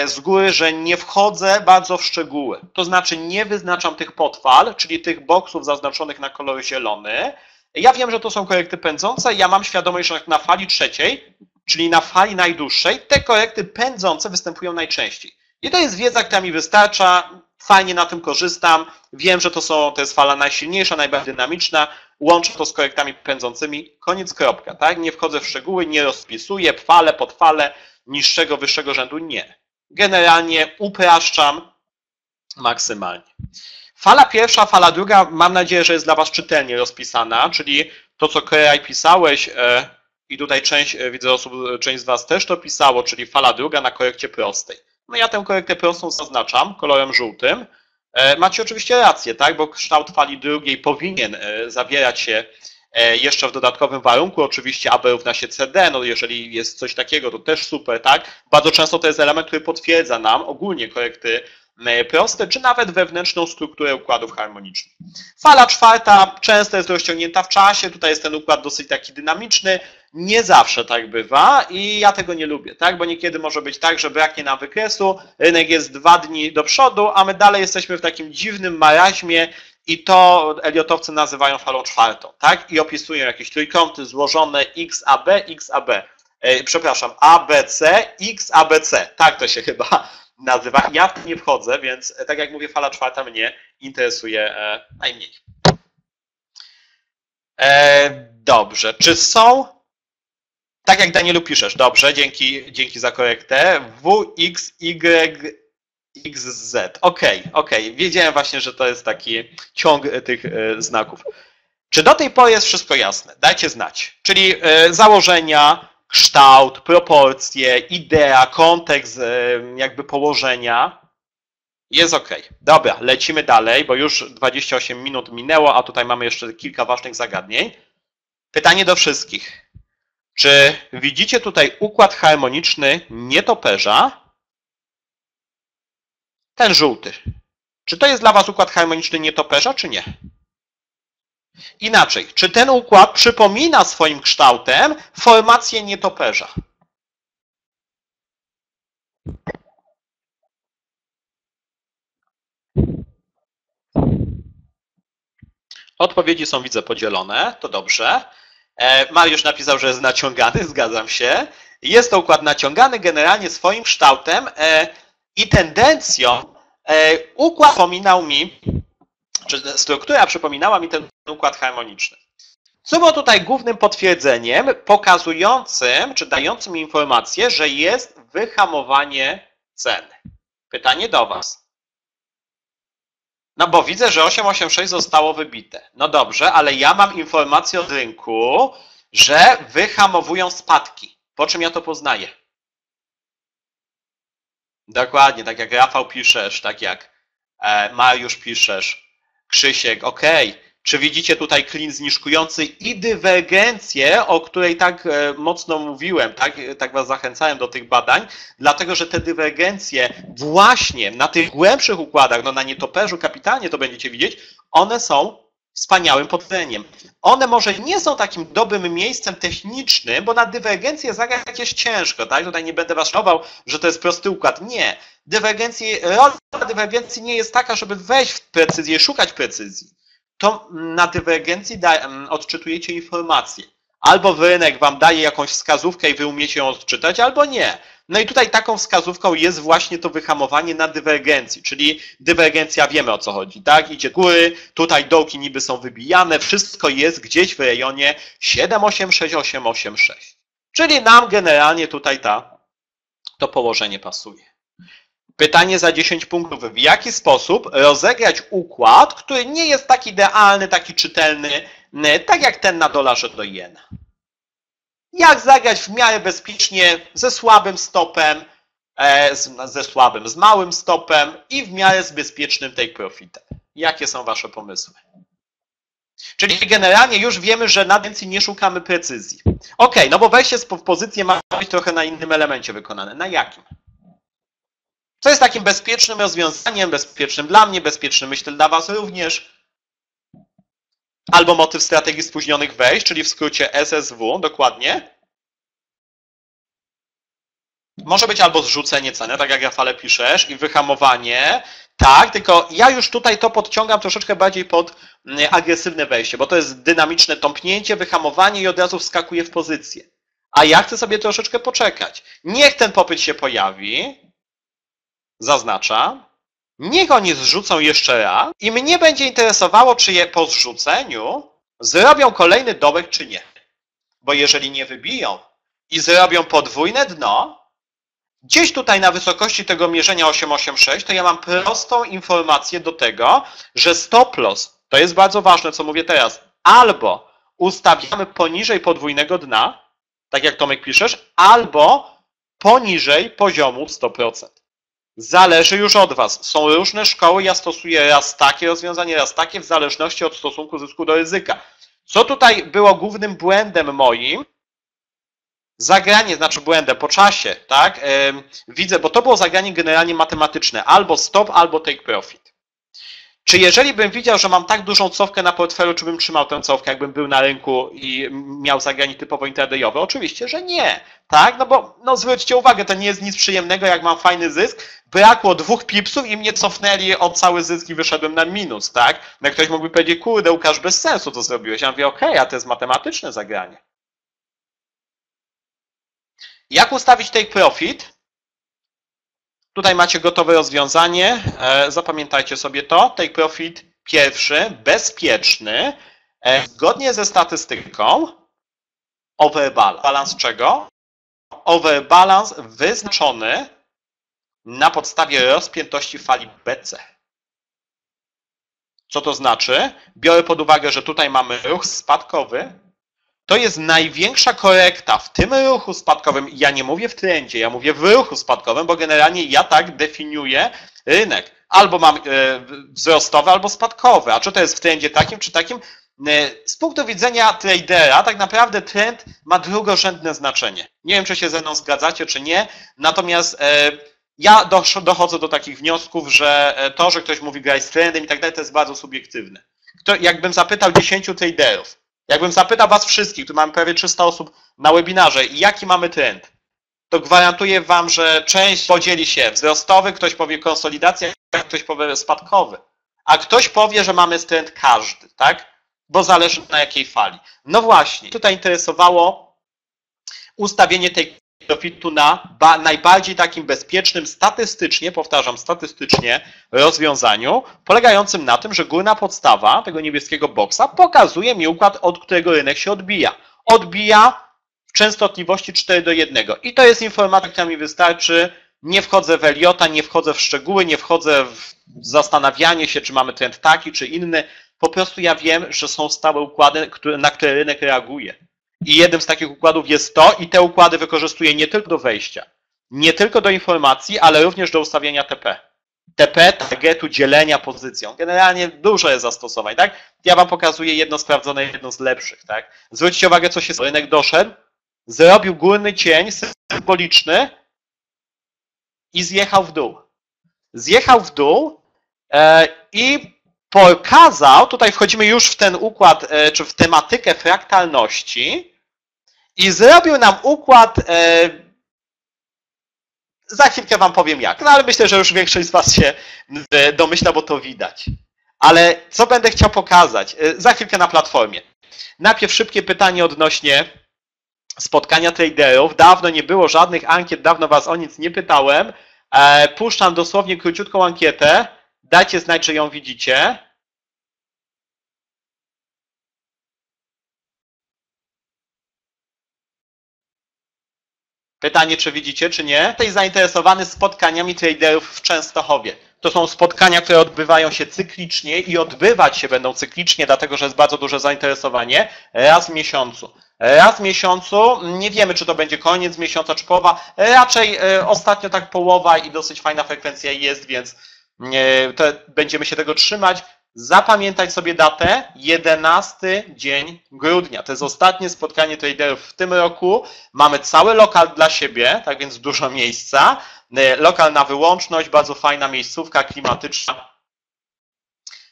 z góry, że nie wchodzę bardzo w szczegóły. To znaczy nie wyznaczam tych podfal, czyli tych boksów zaznaczonych na kolor zielony. Ja wiem, że to są korekty pędzące, ja mam świadomość, że na fali trzeciej, czyli na fali najdłuższej, te korekty pędzące występują najczęściej. I to jest wiedza, która mi wystarcza, fajnie na tym korzystam, wiem, że to jest fala najsilniejsza, najbardziej dynamiczna, łączę to z korektami pędzącymi, koniec, kropka, tak? Nie wchodzę w szczegóły, nie rozpisuję fale, podfale, niższego, wyższego rzędu, nie. Generalnie upraszczam maksymalnie. Fala pierwsza, fala druga, mam nadzieję, że jest dla Was czytelnie rozpisana, czyli to, co Keraj pisałeś, I tutaj część, widzę osób, część z Was też to pisało, czyli fala druga na korekcie prostej. No ja tę korektę prostą zaznaczam kolorem żółtym. Macie oczywiście rację, tak, bo kształt fali drugiej powinien zawierać się jeszcze w dodatkowym warunku, oczywiście AB równa się CD, no jeżeli jest coś takiego, to też super, tak. Bardzo często to jest element, który potwierdza nam ogólnie korekty proste, czy nawet wewnętrzną strukturę układów harmonicznych. Fala czwarta często jest rozciągnięta w czasie, tutaj jest ten układ dosyć taki dynamiczny, nie zawsze tak bywa i ja tego nie lubię, tak? Bo niekiedy może być tak, że braknie nam wykresu, rynek jest 2 dni do przodu, a my dalej jesteśmy w takim dziwnym maraźmie i to Elliotowcy nazywają falą czwartą, tak? I opisują jakieś trójkąty złożone XAB, XAB, przepraszam, ABC, XABC, tak to się chyba nazywa. Ja w to nie wchodzę, więc tak jak mówię, fala czwarta mnie interesuje najmniej. Dobrze, czy są? Tak jak Danielu piszesz, dobrze, dzięki za korektę. W, X, Y, X, Z. Okej. Wiedziałem właśnie, że to jest taki ciąg tych znaków. Czy do tej pory jest wszystko jasne? Dajcie znać. Czyli założenia, kształt, proporcje, idea, kontekst jakby położenia. Jest ok. Dobra, lecimy dalej, bo już 28 minut minęło, a tutaj mamy jeszcze kilka ważnych zagadnień. Pytanie do wszystkich. Czy widzicie tutaj układ harmoniczny nietoperza? Ten żółty. Czy to jest dla Was układ harmoniczny nietoperza, czy nie? Inaczej, czy ten układ przypomina swoim kształtem formację nietoperza? Odpowiedzi są, widzę, podzielone, to dobrze. Mariusz napisał, że jest naciągany, zgadzam się. Jest to układ naciągany generalnie swoim kształtem i tendencją. Układ przypominał mi, czy struktura przypominała mi ten układ harmoniczny. Co było tutaj głównym potwierdzeniem pokazującym, czy dającym mi informację, że jest wyhamowanie ceny. Pytanie do Was. No bo widzę, że 886 zostało wybite. No dobrze, ale ja mam informację od rynku, że wyhamowują spadki. Po czym ja to poznaję? Dokładnie, tak jak Rafał piszesz, tak jak Mariusz piszesz, Krzysiek, okej. Czy widzicie tutaj klin zniżkujący i dywergencję, o której tak mocno mówiłem, tak Was zachęcałem do tych badań, dlatego że te dywergencje właśnie na tych głębszych układach, no na nietoperzu kapitalnie to będziecie widzieć, one są wspaniałym potwierdzeniem. One może nie są takim dobrym miejscem technicznym, bo na dywergencję zagrać jest ciężko, tak? Tutaj nie będę Was czarował, że to jest prosty układ. Nie. Rola dywergencji nie jest taka, żeby wejść w precyzję i szukać precyzji. To na dywergencji odczytujecie informacje. Albo rynek Wam daje jakąś wskazówkę i Wy umiecie ją odczytać, albo nie. No i tutaj taką wskazówką jest właśnie to wyhamowanie na dywergencji, czyli dywergencja, wiemy o co chodzi, tak? Idzie góry, tutaj dołki niby są wybijane, wszystko jest gdzieś w rejonie 786, 886. Czyli nam generalnie tutaj to położenie pasuje. Pytanie za 10 punktów. W jaki sposób rozegrać układ, który nie jest tak idealny, taki czytelny, tak jak ten na dolarze do jena? Jak zagrać w miarę bezpiecznie ze słabym stopem, z małym stopem i w miarę z bezpiecznym take profitem? Jakie są Wasze pomysły? Czyli generalnie już wiemy, że na tendencji nie szukamy precyzji. Okej, no bo wejście w pozycję ma być trochę na innym elemencie wykonane. Na jakim? Co jest takim bezpiecznym rozwiązaniem, bezpiecznym dla mnie, bezpiecznym myślę dla Was również. Albo motyw strategii spóźnionych wejść, czyli w skrócie SSW, dokładnie. Może być albo zrzucenie ceny, tak jak Rafale piszesz, i wyhamowanie. Tak, tylko ja już tutaj to podciągam troszeczkę bardziej pod agresywne wejście, bo to jest dynamiczne tąpnięcie, wyhamowanie i od razu wskakuje w pozycję. A ja chcę sobie troszeczkę poczekać. Niech ten popyt się pojawi. Zaznaczam, niech oni zrzucą jeszcze raz i mnie będzie interesowało, czy je po zrzuceniu zrobią kolejny dołek, czy nie. Bo jeżeli nie wybiją i zrobią podwójne dno, gdzieś tutaj na wysokości tego mierzenia 886, to ja mam prostą informację do tego, że stop loss, to jest bardzo ważne, co mówię teraz, albo ustawiamy poniżej podwójnego dna, tak jak Tomek piszesz, albo poniżej poziomu 100%. Zależy już od Was. Są różne szkoły, ja stosuję raz takie rozwiązanie, raz takie, w zależności od stosunku zysku do ryzyka. Co tutaj było głównym błędem moim? Zagranie, znaczy błędem po czasie, tak? Widzę, bo to było zagranie generalnie matematyczne. Albo stop, albo take profit. Czy jeżeli bym widział, że mam tak dużą cofkę na portfelu, czy bym trzymał tę cofkę, jakbym był na rynku i miał zagranie typowo intradejowe? Oczywiście, że nie. Tak? No bo no zwróćcie uwagę, to nie jest nic przyjemnego, jak mam fajny zysk. Brakło 2 pipsów i mnie cofnęli o cały zysk i wyszedłem na minus, tak? No ktoś mógłby powiedzieć, kurde, Łukasz, bez sensu to zrobiłeś. Ja mówię, okej, a to jest matematyczne zagranie. Jak ustawić take profit? Tutaj macie gotowe rozwiązanie, zapamiętajcie sobie to. Take profit pierwszy, bezpieczny, zgodnie ze statystyką, overbalance. Balans czego? Overbalance wyznaczony na podstawie rozpiętości fali BC. Co to znaczy? Biorę pod uwagę, że tutaj mamy ruch spadkowy. To jest największa korekta w tym ruchu spadkowym. Ja nie mówię w trendzie, ja mówię w ruchu spadkowym, bo generalnie ja tak definiuję rynek. Albo mam wzrostowy, albo spadkowy. A czy to jest w trendzie takim, czy takim? Z punktu widzenia tradera tak naprawdę trend ma drugorzędne znaczenie. Nie wiem, czy się ze mną zgadzacie, czy nie. Natomiast ja dochodzę do takich wniosków, że to, że ktoś mówi graj z trendem i tak dalej, to jest bardzo subiektywne. Jakbym zapytał 10 traderów, jakbym zapytał Was wszystkich, tu mamy prawie 300 osób na webinarze, jaki mamy trend, to gwarantuję Wam, że część podzieli się wzrostowy, ktoś powie konsolidacja, ktoś powie spadkowy, a ktoś powie, że mamy trend każdy, tak? Bo zależy na jakiej fali. No właśnie, tutaj interesowało ustawienie tej profitu na najbardziej takim bezpiecznym, statystycznie, powtarzam, statystycznie rozwiązaniu, polegającym na tym, że górna podstawa tego niebieskiego boksa pokazuje mi układ, od którego rynek się odbija. Odbija w częstotliwości 4:1. I to jest informacja, która mi wystarczy. Nie wchodzę w Elliotta, nie wchodzę w szczegóły, nie wchodzę w zastanawianie się, czy mamy trend taki, czy inny. Po prostu ja wiem, że są stałe układy, na które rynek reaguje. I jednym z takich układów jest to i te układy wykorzystuję nie tylko do wejścia, nie tylko do informacji, ale również do ustawienia TP. TP, targetu, dzielenia pozycją. Generalnie dużo jest zastosowań, tak? Ja Wam pokazuję jedno sprawdzone, jedno z lepszych, tak? Zwróćcie uwagę, co się rynek doszedł, zrobił górny cień symboliczny i zjechał w dół. Zjechał w dół i pokazał, tutaj wchodzimy już w ten układ, czy w tematykę fraktalności, i zrobił nam układ, za chwilkę Wam powiem jak, no ale myślę, że już większość z Was się domyśla, bo to widać. Ale co będę chciał pokazać? Za chwilkę na platformie. Najpierw szybkie pytanie odnośnie spotkania traderów. Dawno nie było żadnych ankiet, dawno Was o nic nie pytałem. Puszczam dosłownie króciutką ankietę. Dajcie znać, czy ją widzicie. Pytanie, czy widzicie, czy nie. Jesteś zainteresowany spotkaniami traderów w Częstochowie. To są spotkania, które odbywają się cyklicznie i odbywać się będą cyklicznie, dlatego że jest bardzo duże zainteresowanie, raz w miesiącu. Raz w miesiącu, nie wiemy, czy to będzie koniec miesiąca, czy połowa. Raczej ostatnio tak połowa i dosyć fajna frekwencja jest, więc to będziemy się tego trzymać. Zapamiętaj sobie datę, 11 dzień grudnia. To jest ostatnie spotkanie traderów w tym roku. Mamy cały lokal dla siebie, tak więc dużo miejsca. Lokal na wyłączność, bardzo fajna miejscówka klimatyczna.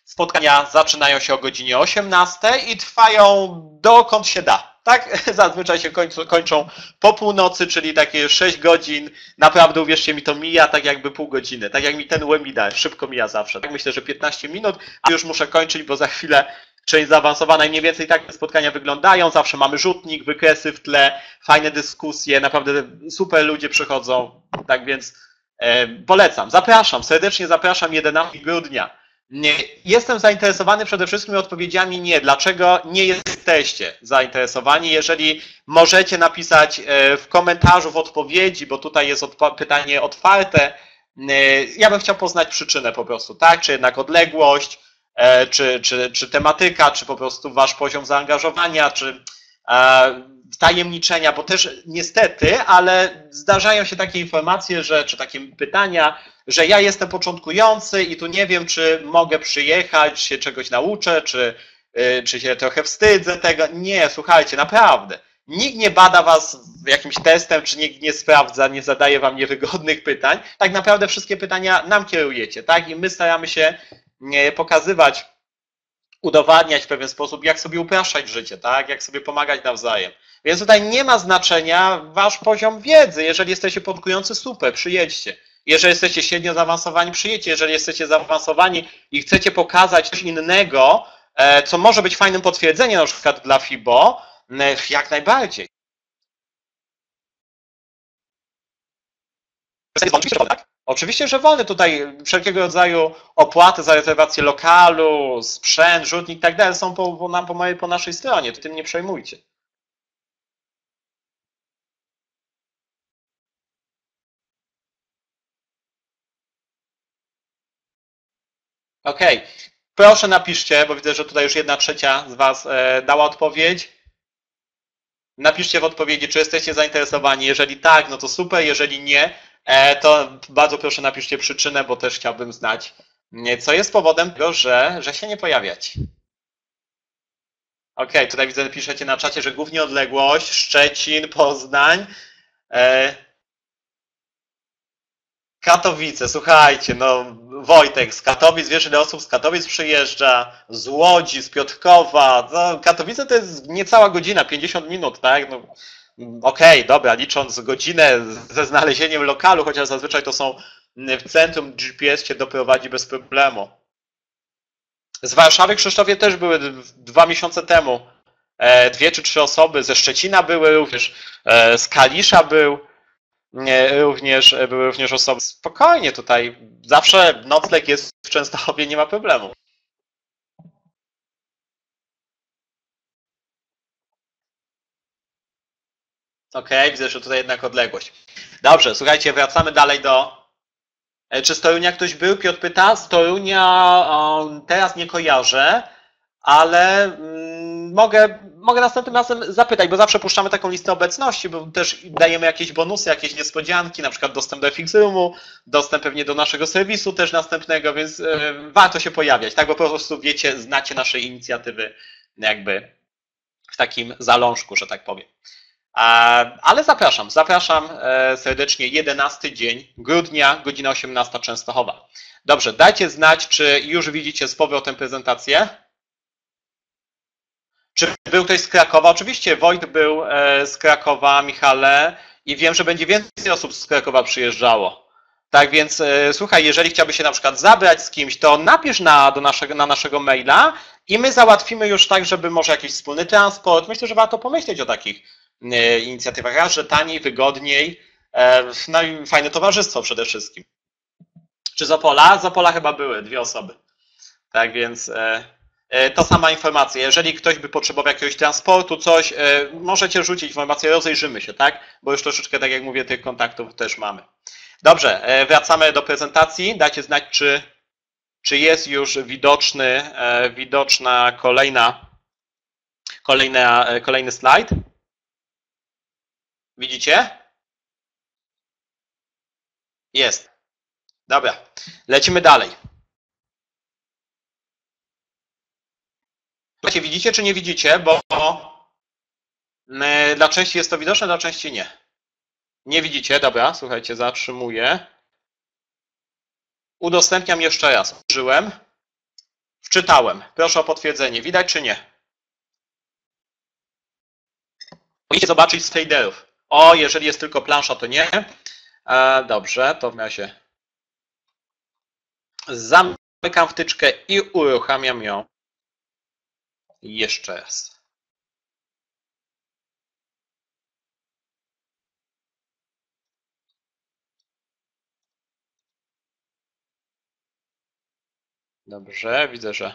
Spotkania zaczynają się o godzinie 18 i trwają dokąd się da. Tak, zazwyczaj się kończą po północy, czyli takie 6 godzin. Naprawdę, uwierzcie mi, to mija tak jakby pół godziny. Tak jak mi ten webinar, szybko mija zawsze. Tak myślę, że 15 minut, a już muszę kończyć, bo za chwilę część zaawansowana i mniej więcej tak te spotkania wyglądają. Zawsze mamy rzutnik, wykresy w tle, fajne dyskusje, naprawdę super ludzie przychodzą. Tak więc polecam, zapraszam, serdecznie zapraszam 11 grudnia. Nie. Jestem zainteresowany przede wszystkim odpowiedziami nie. Dlaczego nie jesteście zainteresowani? Jeżeli możecie napisać w komentarzu, w odpowiedzi, bo tutaj jest pytanie otwarte, ja bym chciał poznać przyczynę po prostu, tak? Czy jednak odległość, czy tematyka, czy po prostu Wasz poziom zaangażowania, czy wtajemniczenia, bo też niestety, ale zdarzają się takie informacje, że, czy takie pytania, że ja jestem początkujący i tu nie wiem, czy mogę przyjechać, się czegoś nauczę, czy się trochę wstydzę tego. Nie, słuchajcie, naprawdę. Nikt nie bada was jakimś testem, czy nikt nie sprawdza, nie zadaje wam niewygodnych pytań. Tak naprawdę wszystkie pytania nam kierujecie, tak? I my staramy się pokazywać, udowadniać w pewien sposób, jak sobie upraszczać życie, tak? Jak sobie pomagać nawzajem. Więc tutaj nie ma znaczenia wasz poziom wiedzy. Jeżeli jesteście początkujący, super, przyjedźcie. Jeżeli jesteście średnio zaawansowani, przyjedźcie. Jeżeli jesteście zaawansowani i chcecie pokazać coś innego, co może być fajnym potwierdzeniem na przykład dla FIBO, jak najbardziej. Oczywiście, że wolny tutaj wszelkiego rodzaju opłaty za rezerwację lokalu, sprzęt, rzutnik i tak dalej są po naszej stronie, to tym nie przejmujcie. Ok, proszę napiszcie, bo widzę, że tutaj już 1/3 z was dała odpowiedź. Napiszcie w odpowiedzi, czy jesteście zainteresowani. Jeżeli tak, no to super, jeżeli nie, to bardzo proszę napiszcie przyczynę, bo też chciałbym znać, co jest powodem tego, że się nie pojawiacie. Ok, tutaj widzę, piszecie na czacie, że głównie odległość, Szczecin, Poznań, Katowice. Słuchajcie, no Wojtek z Katowic, wiesz ile osób z Katowic przyjeżdża, z Łodzi, z Piotrkowa. No, Katowice to jest niecała godzina, 50 minut, tak? No, okej, dobra, licząc godzinę ze znalezieniem lokalu, chociaż zazwyczaj to są w centrum, GPS cię doprowadzi bez problemu. Z Warszawy, Krzysztofie, też były 2 miesiące temu 2 czy 3 osoby, ze Szczecina były również, z Kalisza były również osoby. Spokojnie tutaj, zawsze nocleg jest w Częstochowie, nie ma problemu. Ok, widzę, że tutaj jednak odległość. Dobrze, słuchajcie, wracamy dalej do... Czy z Torunia ktoś był? Piotr pyta. Z Torunia teraz nie kojarzę, ale mogę następnym razem zapytać, bo zawsze puszczamy taką listę obecności, bo też dajemy jakieś bonusy, jakieś niespodzianki, na przykład dostęp do FxRoomu, dostęp pewnie do naszego serwisu też następnego, więc warto się pojawiać, tak, bo po prostu wiecie, znacie nasze inicjatywy jakby w takim zalążku, że tak powiem. Ale zapraszam serdecznie, 11 dzień grudnia, godzina 18, Częstochowa. Dobrze, dajcie znać, czy już widzicie z powrotem prezentację. Czy był ktoś z Krakowa? Oczywiście Wojt był z Krakowa, Michale, i wiem, że będzie więcej osób z Krakowa przyjeżdżało. Tak więc słuchaj, jeżeli chciałbyś się na przykład zabrać z kimś, to napisz na naszego maila i my załatwimy już tak, żeby może jakiś wspólny transport. Myślę, że warto pomyśleć o takich inicjatywach, raz, że taniej, wygodniej, no i fajne towarzystwo przede wszystkim. Czy z Opola? Z Opola chyba były 2 osoby. Tak więc to sama informacja. Jeżeli ktoś by potrzebował jakiegoś transportu, coś, możecie rzucić informację, rozejrzymy się, tak? Bo już troszeczkę, tak jak mówię, tych kontaktów też mamy. Dobrze, wracamy do prezentacji. Dajcie znać, czy jest już widoczna kolejny slajd. Widzicie? Jest. Dobra, lecimy dalej. Widzicie czy nie widzicie, bo dla części jest to widoczne, dla części nie. Nie widzicie, dobra, słuchajcie, zatrzymuję. Udostępniam jeszcze raz. Użyłem, wczytałem. Proszę o potwierdzenie. Widać czy nie? Możecie zobaczyć z traderów. O, jeżeli jest tylko plansza, to nie. Dobrze, to w razie zamykam wtyczkę i uruchamiam ją jeszcze raz. Dobrze, widzę, że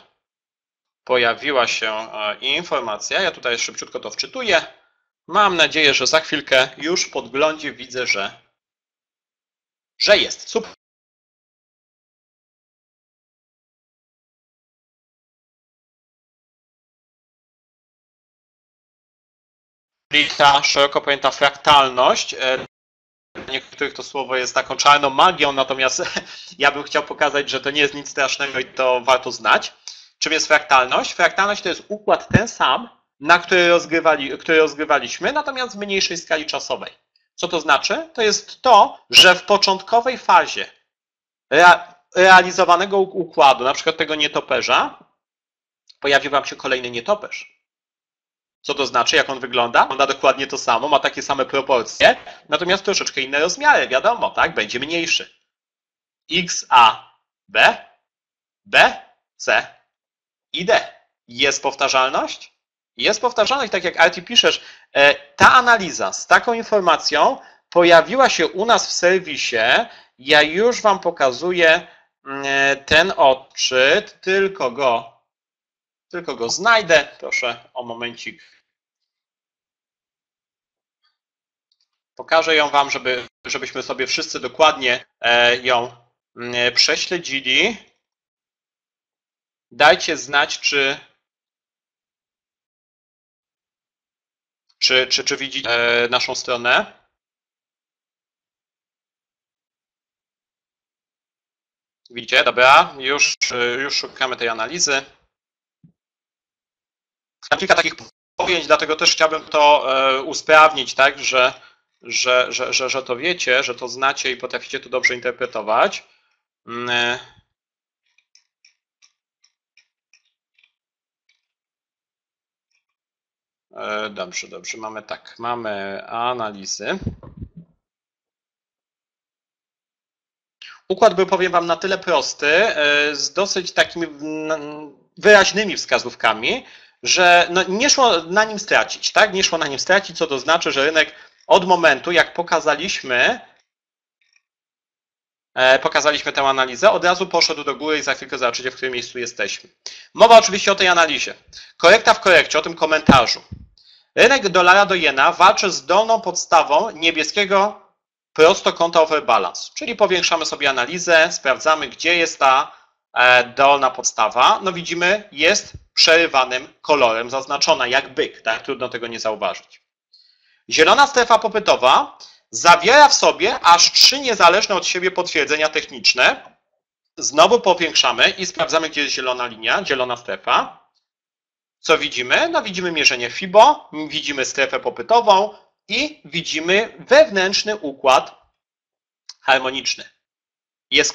pojawiła się informacja. Ja tutaj szybciutko to wczytuję. Mam nadzieję, że za chwilkę już w podglądzie widzę, że jest. Super. czyli ta szeroko pojęta fraktalność. Dla niektórych to słowo jest taką czarną magią, natomiast ja bym chciał pokazać, że to nie jest nic strasznego i to warto znać. Czym jest fraktalność? Fraktalność to jest układ ten sam, na który rozgrywaliśmy, natomiast w mniejszej skali czasowej. Co to znaczy? To jest to, że w początkowej fazie realizowanego układu, na przykład tego nietoperza, pojawił wam się kolejny nietoperz. Co to znaczy? Jak on wygląda? Wygląda dokładnie to samo, ma takie same proporcje, natomiast troszeczkę inne rozmiary, wiadomo, tak? Będzie mniejszy. X, A, B, B, C i D. Jest powtarzalność? Jest powtarzalność, tak jak Arti piszesz, ta analiza z taką informacją pojawiła się u nas w serwisie. Ja już wam pokazuję ten odczyt, tylko go znajdę. Proszę o momencik. Pokażę ją wam, żebyśmy sobie wszyscy dokładnie ją prześledzili. Dajcie znać, czy widzicie naszą stronę? Widzicie? Dobra, już szukamy tej analizy. Mam kilka takich pojęć, dlatego też chciałbym to usprawnić, tak, że to wiecie, że to znacie i potraficie to dobrze interpretować. Dobrze. Mamy analizy. Układ był, powiem wam, na tyle prosty, z dosyć takimi wyraźnymi wskazówkami, że no nie szło na nim stracić, tak? Nie szło na nim stracić, co to znaczy, że rynek od momentu, jak pokazaliśmy tę analizę, od razu poszedł do góry i za chwilkę zobaczycie, w którym miejscu jesteśmy. Mowa oczywiście o tej analizie. Korekta w korekcie, o tym komentarzu. Rynek dolara do jena walczy z dolną podstawą niebieskiego prostokąta overbalance, czyli powiększamy sobie analizę, sprawdzamy, gdzie jest ta dolna podstawa. No widzimy, jest przerywanym kolorem zaznaczona, jak byk, tak? Trudno tego nie zauważyć. Zielona strefa popytowa zawiera w sobie aż 3 niezależne od siebie potwierdzenia techniczne. Znowu powiększamy i sprawdzamy, gdzie jest zielona linia, zielona strefa. Co widzimy? No widzimy mierzenie FIBO, widzimy strefę popytową i widzimy wewnętrzny układ harmoniczny. Jest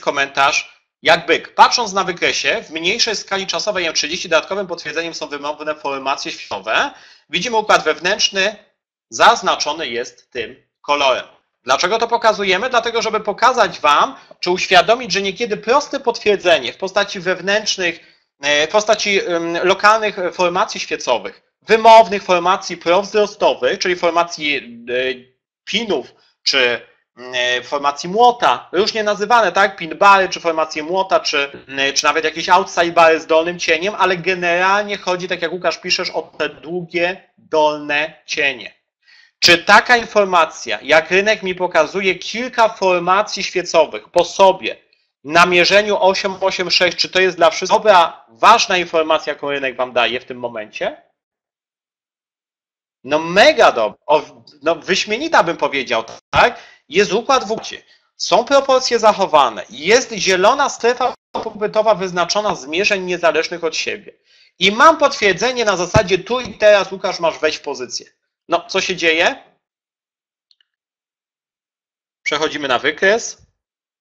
komentarz jak byk. Patrząc na wykresie, w mniejszej skali czasowej M30 dodatkowym potwierdzeniem są wymowne formacje światowe. Widzimy układ wewnętrzny, zaznaczony jest tym kolorem. Dlaczego to pokazujemy? Dlatego, żeby pokazać wam, czy uświadomić, że niekiedy proste potwierdzenie w postaci wewnętrznych, w postaci lokalnych formacji świecowych, wymownych formacji prowzrostowych, czyli formacji pinów, czy formacji młota, różnie nazywane, tak? Pin bary, czy formacje młota, czy nawet jakieś outside bary z dolnym cieniem, ale generalnie chodzi, tak jak Łukasz piszesz, o te długie, dolne cienie. Czy taka informacja, jak rynek mi pokazuje kilka formacji świecowych po sobie na mierzeniu 886, czy to jest dla wszystkich dobra, ważna informacja, jaką rynek wam daje w tym momencie? No mega dobra, no wyśmienita bym powiedział, tak? Jest układ w układzie, są proporcje zachowane, jest zielona strefa popytowa wyznaczona z mierzeń niezależnych od siebie. I mam potwierdzenie na zasadzie tu i teraz, Łukasz, masz wejść w pozycję. No, co się dzieje? Przechodzimy na wykres,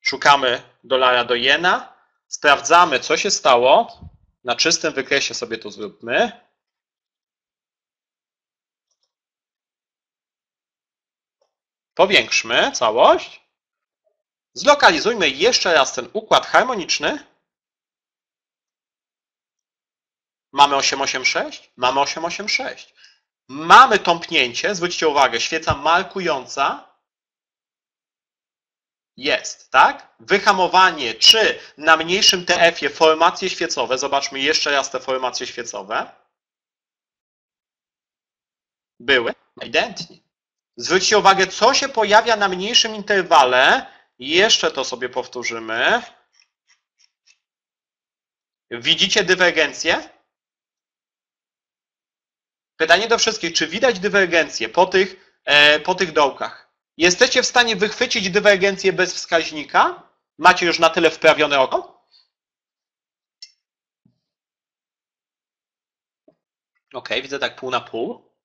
szukamy dolara do jena, sprawdzamy, co się stało. Na czystym wykresie sobie to zróbmy. Powiększmy całość. Zlokalizujmy jeszcze raz ten układ harmoniczny. Mamy 886? Mamy 886. Mamy tąpnięcie, zwróćcie uwagę, świeca markująca jest, tak? Wyhamowanie, czy na mniejszym TF-ie formacje świecowe, zobaczmy jeszcze raz te formacje świecowe, były identnie. Zwróćcie uwagę, co się pojawia na mniejszym interwale, jeszcze to sobie powtórzymy. Widzicie dywergencję? Pytanie do wszystkich, czy widać dywergencję po tych dołkach? Jesteście w stanie wychwycić dywergencję bez wskaźnika? Macie już na tyle wprawione oko? Ok, widzę tak pół na pół.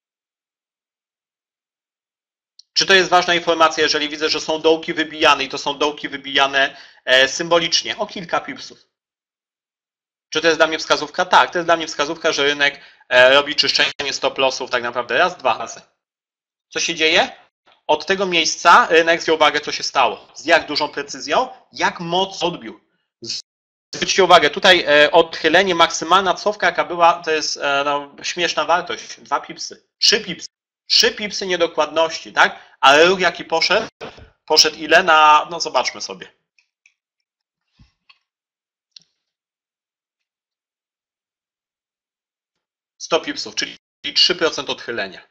Czy to jest ważna informacja, jeżeli widzę, że są dołki wybijane i to są dołki wybijane symbolicznie o kilka pipsów? Czy to jest dla mnie wskazówka? Tak, to jest dla mnie wskazówka, że rynek robi czyszczenie stop lossów tak naprawdę raz, dwa razy. Co się dzieje? Od tego miejsca rynek zwrócił uwagę, co się stało. Z jak dużą precyzją, jak mocno odbił. Zwróćcie uwagę, tutaj odchylenie, maksymalna cofka, jaka była, to jest no, śmieszna wartość. 3 pipsy niedokładności, tak? Ale ruch jaki poszedł? Poszedł ile? Na, no zobaczmy sobie. $100, czyli 3% odchylenia.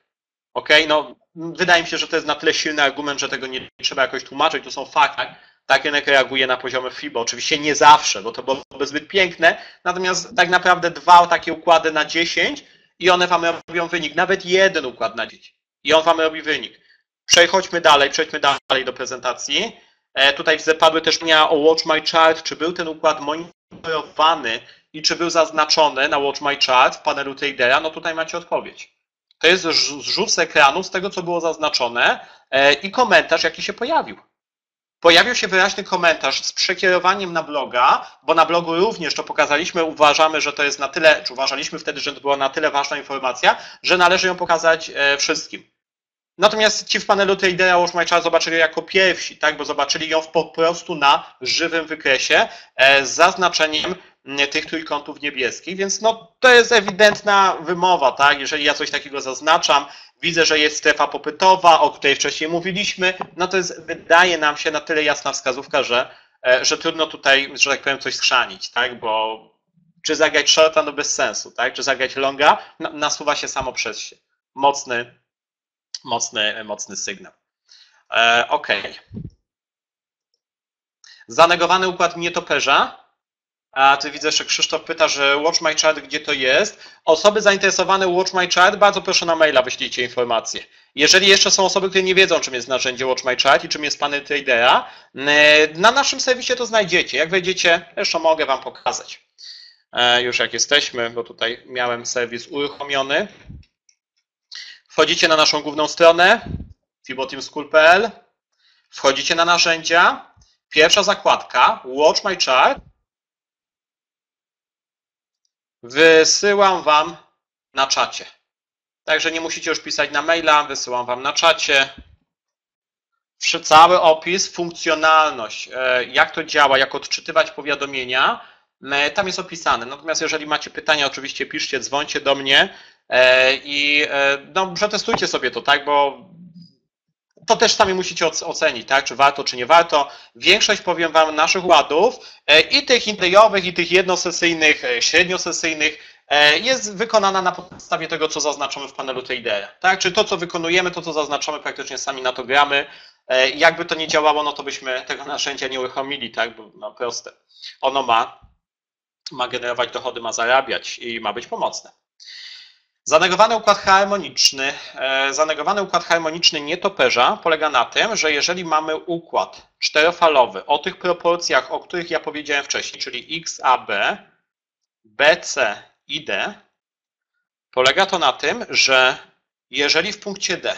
Ok, no wydaje mi się, że to jest na tyle silny argument, że tego nie trzeba jakoś tłumaczyć, to są fakty. Tak rynek reaguje na poziomy FIBO. Oczywiście nie zawsze, bo to byłoby zbyt piękne, natomiast tak naprawdę dwa takie układy na 10 i one Wam robią wynik. Nawet jeden układ na 10 i on Wam robi wynik. Przejdźmy dalej do prezentacji. Tutaj zapadły też pytania o Watch My Chart, czy był ten układ monitorowany i czy był zaznaczony na Watch My Chart w panelu tradera, no tutaj macie odpowiedź. To jest zrzut z ekranu z tego, co było zaznaczone i komentarz, jaki się pojawił. Pojawił się wyraźny komentarz z przekierowaniem na bloga, bo na blogu również to pokazaliśmy, uważamy, że to jest na tyle, czy uważaliśmy wtedy, że to była na tyle ważna informacja, że należy ją pokazać wszystkim. Natomiast ci w panelu tradera Watch My Chart zobaczyli jako pierwsi, tak, bo zobaczyli ją po prostu na żywym wykresie z zaznaczeniem tych trójkątów niebieskich, więc no, to jest ewidentna wymowa, tak? Jeżeli ja coś takiego zaznaczam, widzę, że jest strefa popytowa, o której wcześniej mówiliśmy, no to jest, wydaje nam się na tyle jasna wskazówka, że trudno tutaj, że tak powiem, coś schrzanić, tak? Bo czy zagrać shorta, no bez sensu, tak? Czy zagrać longa, no, nasuwa się samo przez się. Mocny sygnał. Ok. Zanegowany układ nietoperza. A tu widzę, że Krzysztof pyta, że Watch My Chart, gdzie to jest? Osoby zainteresowane Watch My Chart, bardzo proszę na maila wyślijcie informacje. Jeżeli jeszcze są osoby, które nie wiedzą, czym jest narzędzie Watch My Chart i czym jest panel tradera, na naszym serwisie to znajdziecie. Jak wejdziecie, jeszcze mogę Wam pokazać. Już jak jesteśmy, bo tutaj miałem serwis uruchomiony. Wchodzicie na naszą główną stronę, fiboteamschool.pl. Wchodzicie na narzędzia. Pierwsza zakładka, Watch My Chart. Wysyłam Wam na czacie. Także nie musicie już pisać na maila, wysyłam Wam na czacie. Cały opis, funkcjonalność, jak to działa, jak odczytywać powiadomienia, tam jest opisane. Natomiast jeżeli macie pytania, oczywiście piszcie, dzwońcie do mnie i no, przetestujcie sobie to, tak, bo to też sami musicie ocenić, tak? Czy warto, czy nie warto. Większość, powiem Wam, naszych ładów i tych intrajowych, i tych jednosesyjnych, średniosesyjnych jest wykonana na podstawie tego, co zaznaczamy w panelu tradera. Tak? Czy to, co wykonujemy, to, co zaznaczamy, praktycznie sami na to gramy. Jakby to nie działało, no to byśmy tego narzędzia nie uruchomili, tak? Bo no, proste. Ono ma generować dochody, ma zarabiać i ma być pomocne. Zanegowany układ harmoniczny. Zanegowany układ harmoniczny nietoperza polega na tym, że jeżeli mamy układ czterofalowy o tych proporcjach, o których ja powiedziałem wcześniej, czyli XAB, BC i D, polega to na tym, że jeżeli w punkcie D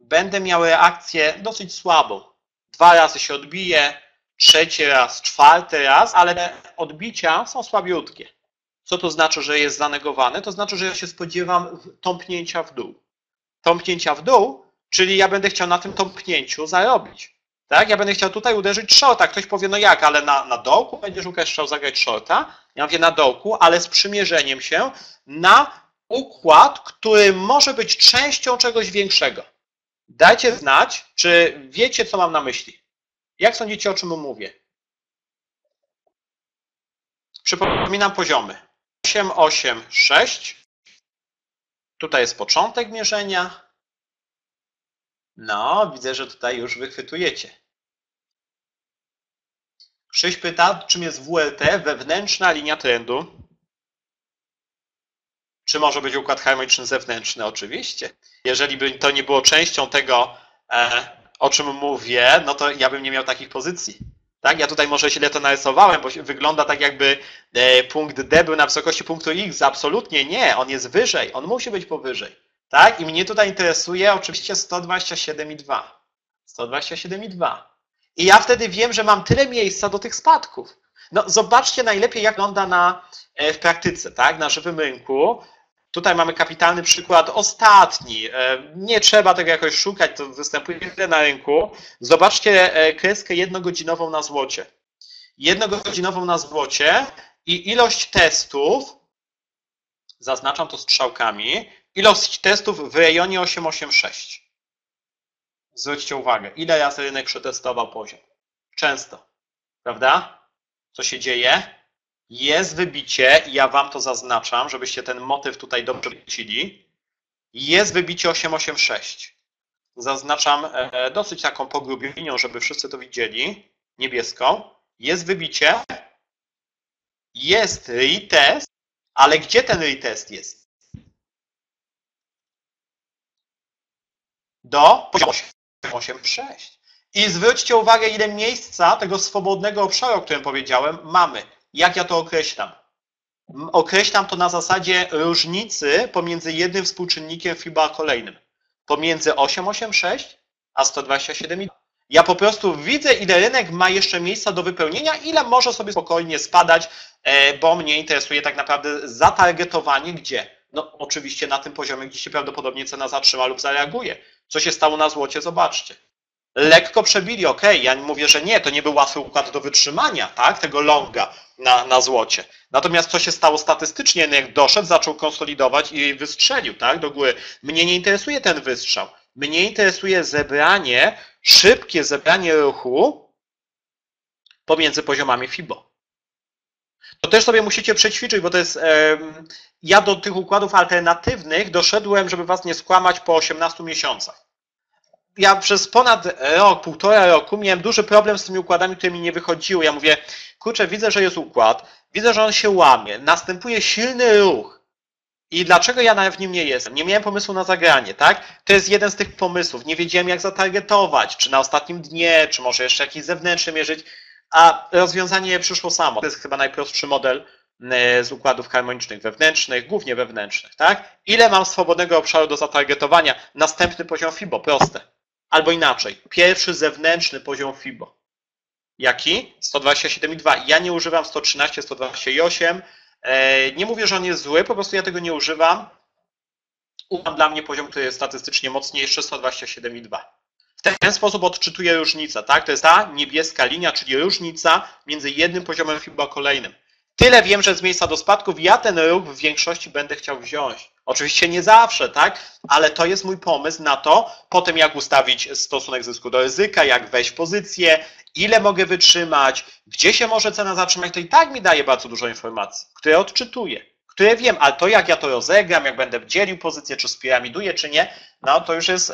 będę miał reakcję dosyć słabą, dwa razy się odbije, trzeci raz, czwarty raz, ale te odbicia są słabiutkie. Co to znaczy, że jest zanegowane? To znaczy, że ja się spodziewam tąpnięcia w dół. Tąpnięcia w dół, czyli ja będę chciał na tym tąpnięciu zarobić. Tak? Ja będę chciał tutaj uderzyć shorta. Ktoś powie, no jak, ale na dołku będziesz, Łukasz, chciał zagrać shorta? Ja mówię na dołku, ale z przymierzeniem się na układ, który może być częścią czegoś większego. Dajcie znać, czy wiecie, co mam na myśli. Jak sądzicie, o czym mówię? Przypominam poziomy. 8, 8, 6. Tutaj jest początek mierzenia. No, widzę, że tutaj już wychwytujecie. Krzyś pyta, czym jest WLT, wewnętrzna linia trendu. Czy może być układ harmoniczny zewnętrzny? Oczywiście. Jeżeli by to nie było częścią tego, o czym mówię, no to ja bym nie miał takich pozycji. Tak? Ja tutaj może źle to narysowałem, bo wygląda tak, jakby punkt D był na wysokości punktu X. Absolutnie nie, on jest wyżej, on musi być powyżej. Tak? I mnie tutaj interesuje oczywiście 127,2. 127,2. I ja wtedy wiem, że mam tyle miejsca do tych spadków. No, zobaczcie najlepiej, jak wygląda w praktyce, tak? Na żywym rynku. Tutaj mamy kapitalny przykład, ostatni. Nie trzeba tego jakoś szukać, to występuje na rynku. Zobaczcie kreskę jednogodzinową na złocie. Jednogodzinową na złocie i ilość testów, zaznaczam to strzałkami, ilość testów w rejonie 886. Zwróćcie uwagę, ile razy rynek przetestował poziom. Często, prawda? Co się dzieje? Jest wybicie, ja Wam to zaznaczam, żebyście ten motyw tutaj dobrze wychwycili. Jest wybicie 886. Zaznaczam dosyć taką pogrubienią, żeby wszyscy to widzieli, niebieską. Jest wybicie, jest retest, ale gdzie ten retest jest? Do poziomu 886. I zwróćcie uwagę, ile miejsca tego swobodnego obszaru, o którym powiedziałem, mamy. Jak ja to określam? Określam to na zasadzie różnicy pomiędzy jednym współczynnikiem FIBA a kolejnym. Pomiędzy 886 a 127,2. Ja po prostu widzę, ile rynek ma jeszcze miejsca do wypełnienia, ile może sobie spokojnie spadać, bo mnie interesuje tak naprawdę zatargetowanie gdzie? No oczywiście na tym poziomie, gdzie się prawdopodobnie cena zatrzyma lub zareaguje. Co się stało na złocie? Zobaczcie. Lekko przebili, ok, ja mówię, że nie, to nie był łatwy układ do wytrzymania, tak, tego longa na złocie. Natomiast co się stało statystycznie, jak doszedł, zaczął konsolidować i wystrzelił, tak, do góry. Mnie nie interesuje ten wystrzał, mnie interesuje zebranie, szybkie zebranie ruchu pomiędzy poziomami FIBO. To też sobie musicie przećwiczyć, bo to jest, ja do tych układów alternatywnych doszedłem, żeby Was nie skłamać, po 18 miesiącach. Ja przez ponad rok, półtora roku miałem duży problem z tymi układami, które mi nie wychodziły. Ja mówię, kurczę, widzę, że jest układ, widzę, że on się łamie, następuje silny ruch. I dlaczego ja w nim nie jestem? Nie miałem pomysłu na zagranie, tak? To jest jeden z tych pomysłów. Nie wiedziałem, jak zatargetować, czy na ostatnim dnie, czy może jeszcze jakiś zewnętrzny mierzyć, a rozwiązanie przyszło samo. To jest chyba najprostszy model z układów harmonicznych wewnętrznych, głównie wewnętrznych, tak? Ile mam swobodnego obszaru do zatargetowania? Następny poziom FIBO, proste. Albo inaczej, pierwszy zewnętrzny poziom FIBO. Jaki? 127,2. Ja nie używam 113, 128. Nie mówię, że on jest zły, po prostu ja tego nie używam. Używam dla mnie poziom, który jest statystycznie mocniejszy, 127,2. W ten sposób odczytuję różnicę, tak? To jest ta niebieska linia, czyli różnica między jednym poziomem FIBO a kolejnym. Tyle wiem, że z miejsca do spadków ja ten ruch w większości będę chciał wziąć. Oczywiście nie zawsze, tak? Ale to jest mój pomysł na to, potem jak ustawić stosunek zysku do ryzyka, jak wejść w pozycję, ile mogę wytrzymać, gdzie się może cena zatrzymać, to i tak mi daje bardzo dużo informacji, które odczytuję, które wiem, ale to jak ja to rozegram, jak będę dzielił pozycję, czy spiramiduję, czy nie, no to już jest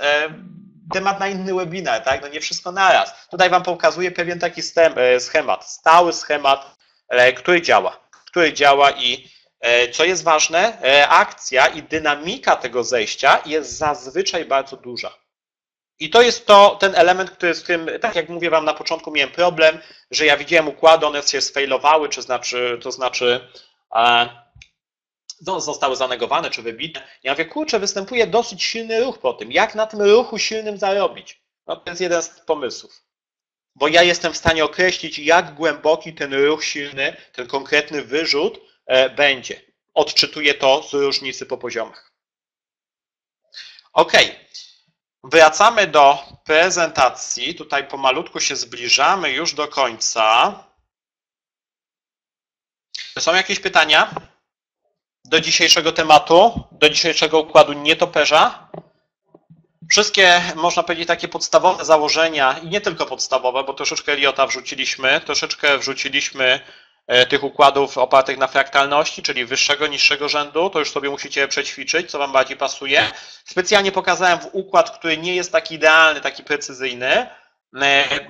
temat na inny webinar, tak? No nie wszystko naraz. Tutaj Wam pokazuję pewien taki schemat, stały schemat, który działa i co jest ważne, reakcja i dynamika tego zejścia jest zazwyczaj bardzo duża. I to jest ten element, który, z którym, tak jak mówię Wam na początku, miałem problem, że ja widziałem układy, one się sfailowały, to znaczy zostały zanegowane czy wybite. Ja mówię, kurczę, występuje dosyć silny ruch po tym. Jak na tym ruchu silnym zarobić? No, to jest jeden z pomysłów. Bo ja jestem w stanie określić, jak głęboki ten ruch silny, ten konkretny wyrzut będzie. Odczytuję to z różnicy po poziomach. Ok. Wracamy do prezentacji. Tutaj pomalutku się zbliżamy już do końca. Są jakieś pytania do dzisiejszego tematu, do dzisiejszego układu nietoperza? Wszystkie, można powiedzieć, takie podstawowe założenia i nie tylko podstawowe, bo troszeczkę Elliotta wrzuciliśmy, troszeczkę wrzuciliśmy tych układów opartych na fraktalności, czyli wyższego, niższego rzędu, to już sobie musicie przećwiczyć, co Wam bardziej pasuje. Specjalnie pokazałem układ, który nie jest taki idealny, taki precyzyjny.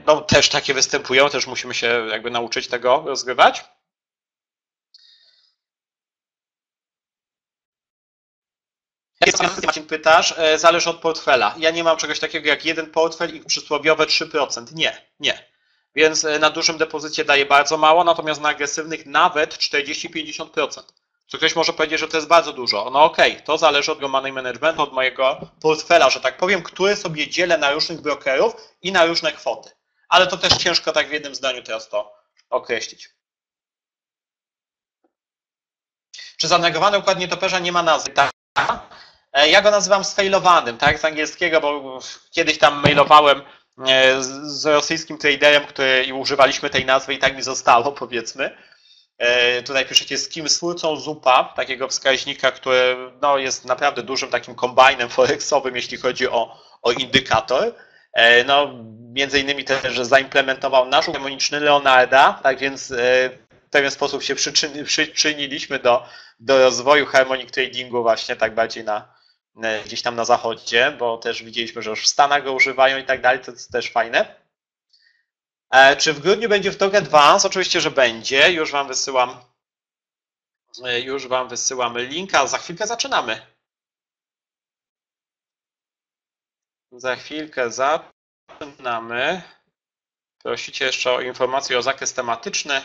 No, też takie występują, też musimy się jakby nauczyć tego rozgrywać. jest to, Marcin, pytasz, zależy od portfela. Ja nie mam czegoś takiego jak jeden portfel i przysłowiowe 3%. Nie. Więc na dużym depozycie daje bardzo mało, natomiast na agresywnych nawet 40-50%. Czy ktoś może powiedzieć, że to jest bardzo dużo? No okej, to zależy od money managementu, od mojego portfela, że tak powiem, który sobie dzielę na różnych brokerów i na różne kwoty. Ale to też ciężko tak w jednym zdaniu teraz to określić. Czy zanegowany układ nietoperza nie ma nazwy? Tak. Ja go nazywam sfailowanym, tak, z angielskiego, bo kiedyś tam mailowałem z rosyjskim traderem, który używaliśmy tej nazwy i tak mi zostało, powiedzmy. Tutaj piszecie z kim? Z twórcą Zupa, takiego wskaźnika, który no, jest naprawdę dużym takim kombajnem forexowym, jeśli chodzi o indykator. No, między innymi też zaimplementował nasz demoniczny Leonarda, tak więc w pewien sposób się przyczyniliśmy do rozwoju harmonic tradingu właśnie tak bardziej gdzieś tam na zachodzie, bo też widzieliśmy, że już w Stanach go używają i tak dalej, to jest też fajne. Czy w grudniu będzie wtorek advance? Oczywiście, że będzie. Już Wam wysyłam linka. Za chwilkę zaczynamy. Prosicie jeszcze o informację o zakres tematyczny.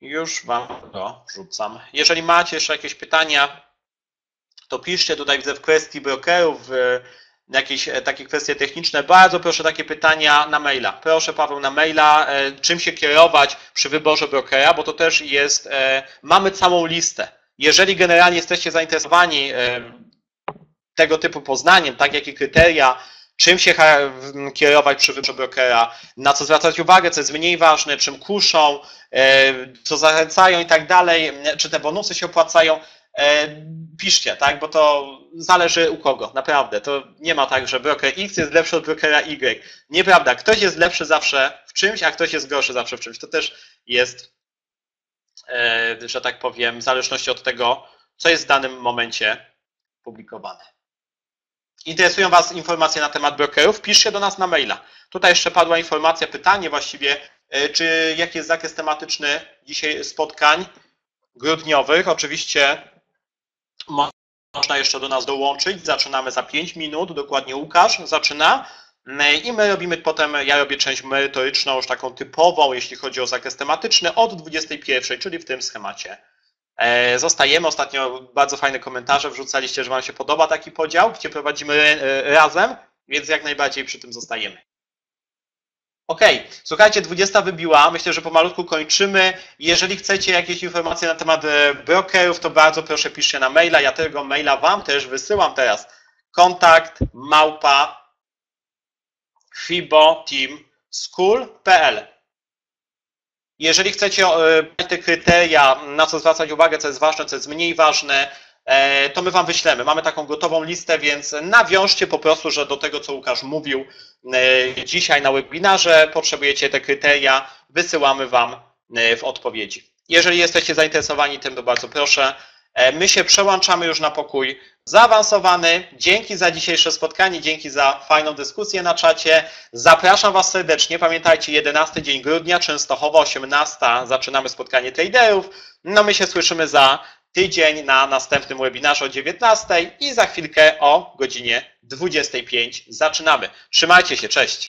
Już Wam to wrzucam. Jeżeli macie jeszcze jakieś pytania, to piszcie tutaj, widzę w kwestii brokerów, jakieś takie kwestie techniczne. Bardzo proszę takie pytania na maila. Proszę, Paweł, na maila, czym się kierować przy wyborze brokera, bo to też jest, mamy całą listę. Jeżeli generalnie jesteście zainteresowani tego typu poznaniem, tak, jakie kryteria, czym się kierować przy wyborze brokera, na co zwracać uwagę, co jest mniej ważne, czym kuszą, co zachęcają i tak dalej, czy te bonusy się opłacają, piszcie, tak, bo to zależy u kogo, naprawdę. To nie ma tak, że broker X jest lepszy od brokera Y. Nieprawda, ktoś jest lepszy zawsze w czymś, a ktoś jest gorszy zawsze w czymś. To też jest, że tak powiem, w zależności od tego, co jest w danym momencie publikowane. Interesują Was informacje na temat brokerów? Piszcie do nas na maila. Tutaj jeszcze padła informacja, pytanie właściwie, czy jaki jest zakres tematyczny dzisiaj spotkań grudniowych. Oczywiście można jeszcze do nas dołączyć. Zaczynamy za 5 minut, dokładnie Łukasz zaczyna i my robimy potem, ja robię część merytoryczną, już taką typową, jeśli chodzi o zakres tematyczny, od 21, czyli w tym schemacie. Zostajemy. Ostatnio bardzo fajne komentarze wrzucaliście, że Wam się podoba taki podział, gdzie prowadzimy razem, więc jak najbardziej przy tym zostajemy. Okej, słuchajcie, 20 wybiła, myślę, że pomalutku kończymy. Jeżeli chcecie jakieś informacje na temat brokerów, to bardzo proszę piszcie na maila, ja tego maila Wam też wysyłam teraz. kontakt@fiboteamschool.pl. Jeżeli chcecie te kryteria, na co zwracać uwagę, co jest ważne, co jest mniej ważne, to my Wam wyślemy. Mamy taką gotową listę, więc nawiążcie po prostu, że do tego, co Łukasz mówił dzisiaj na webinarze, potrzebujecie te kryteria, wysyłamy Wam w odpowiedzi. Jeżeli jesteście zainteresowani tym, to bardzo proszę. My się przełączamy już na pokój zaawansowany. Dzięki za dzisiejsze spotkanie, dzięki za fajną dyskusję na czacie. Zapraszam Was serdecznie. Pamiętajcie, 11 dzień grudnia, Częstochowa, 18. Zaczynamy spotkanie traderów. No my się słyszymy za tydzień na następnym webinarze o 19 i za chwilkę o godzinie 25 zaczynamy. Trzymajcie się, cześć!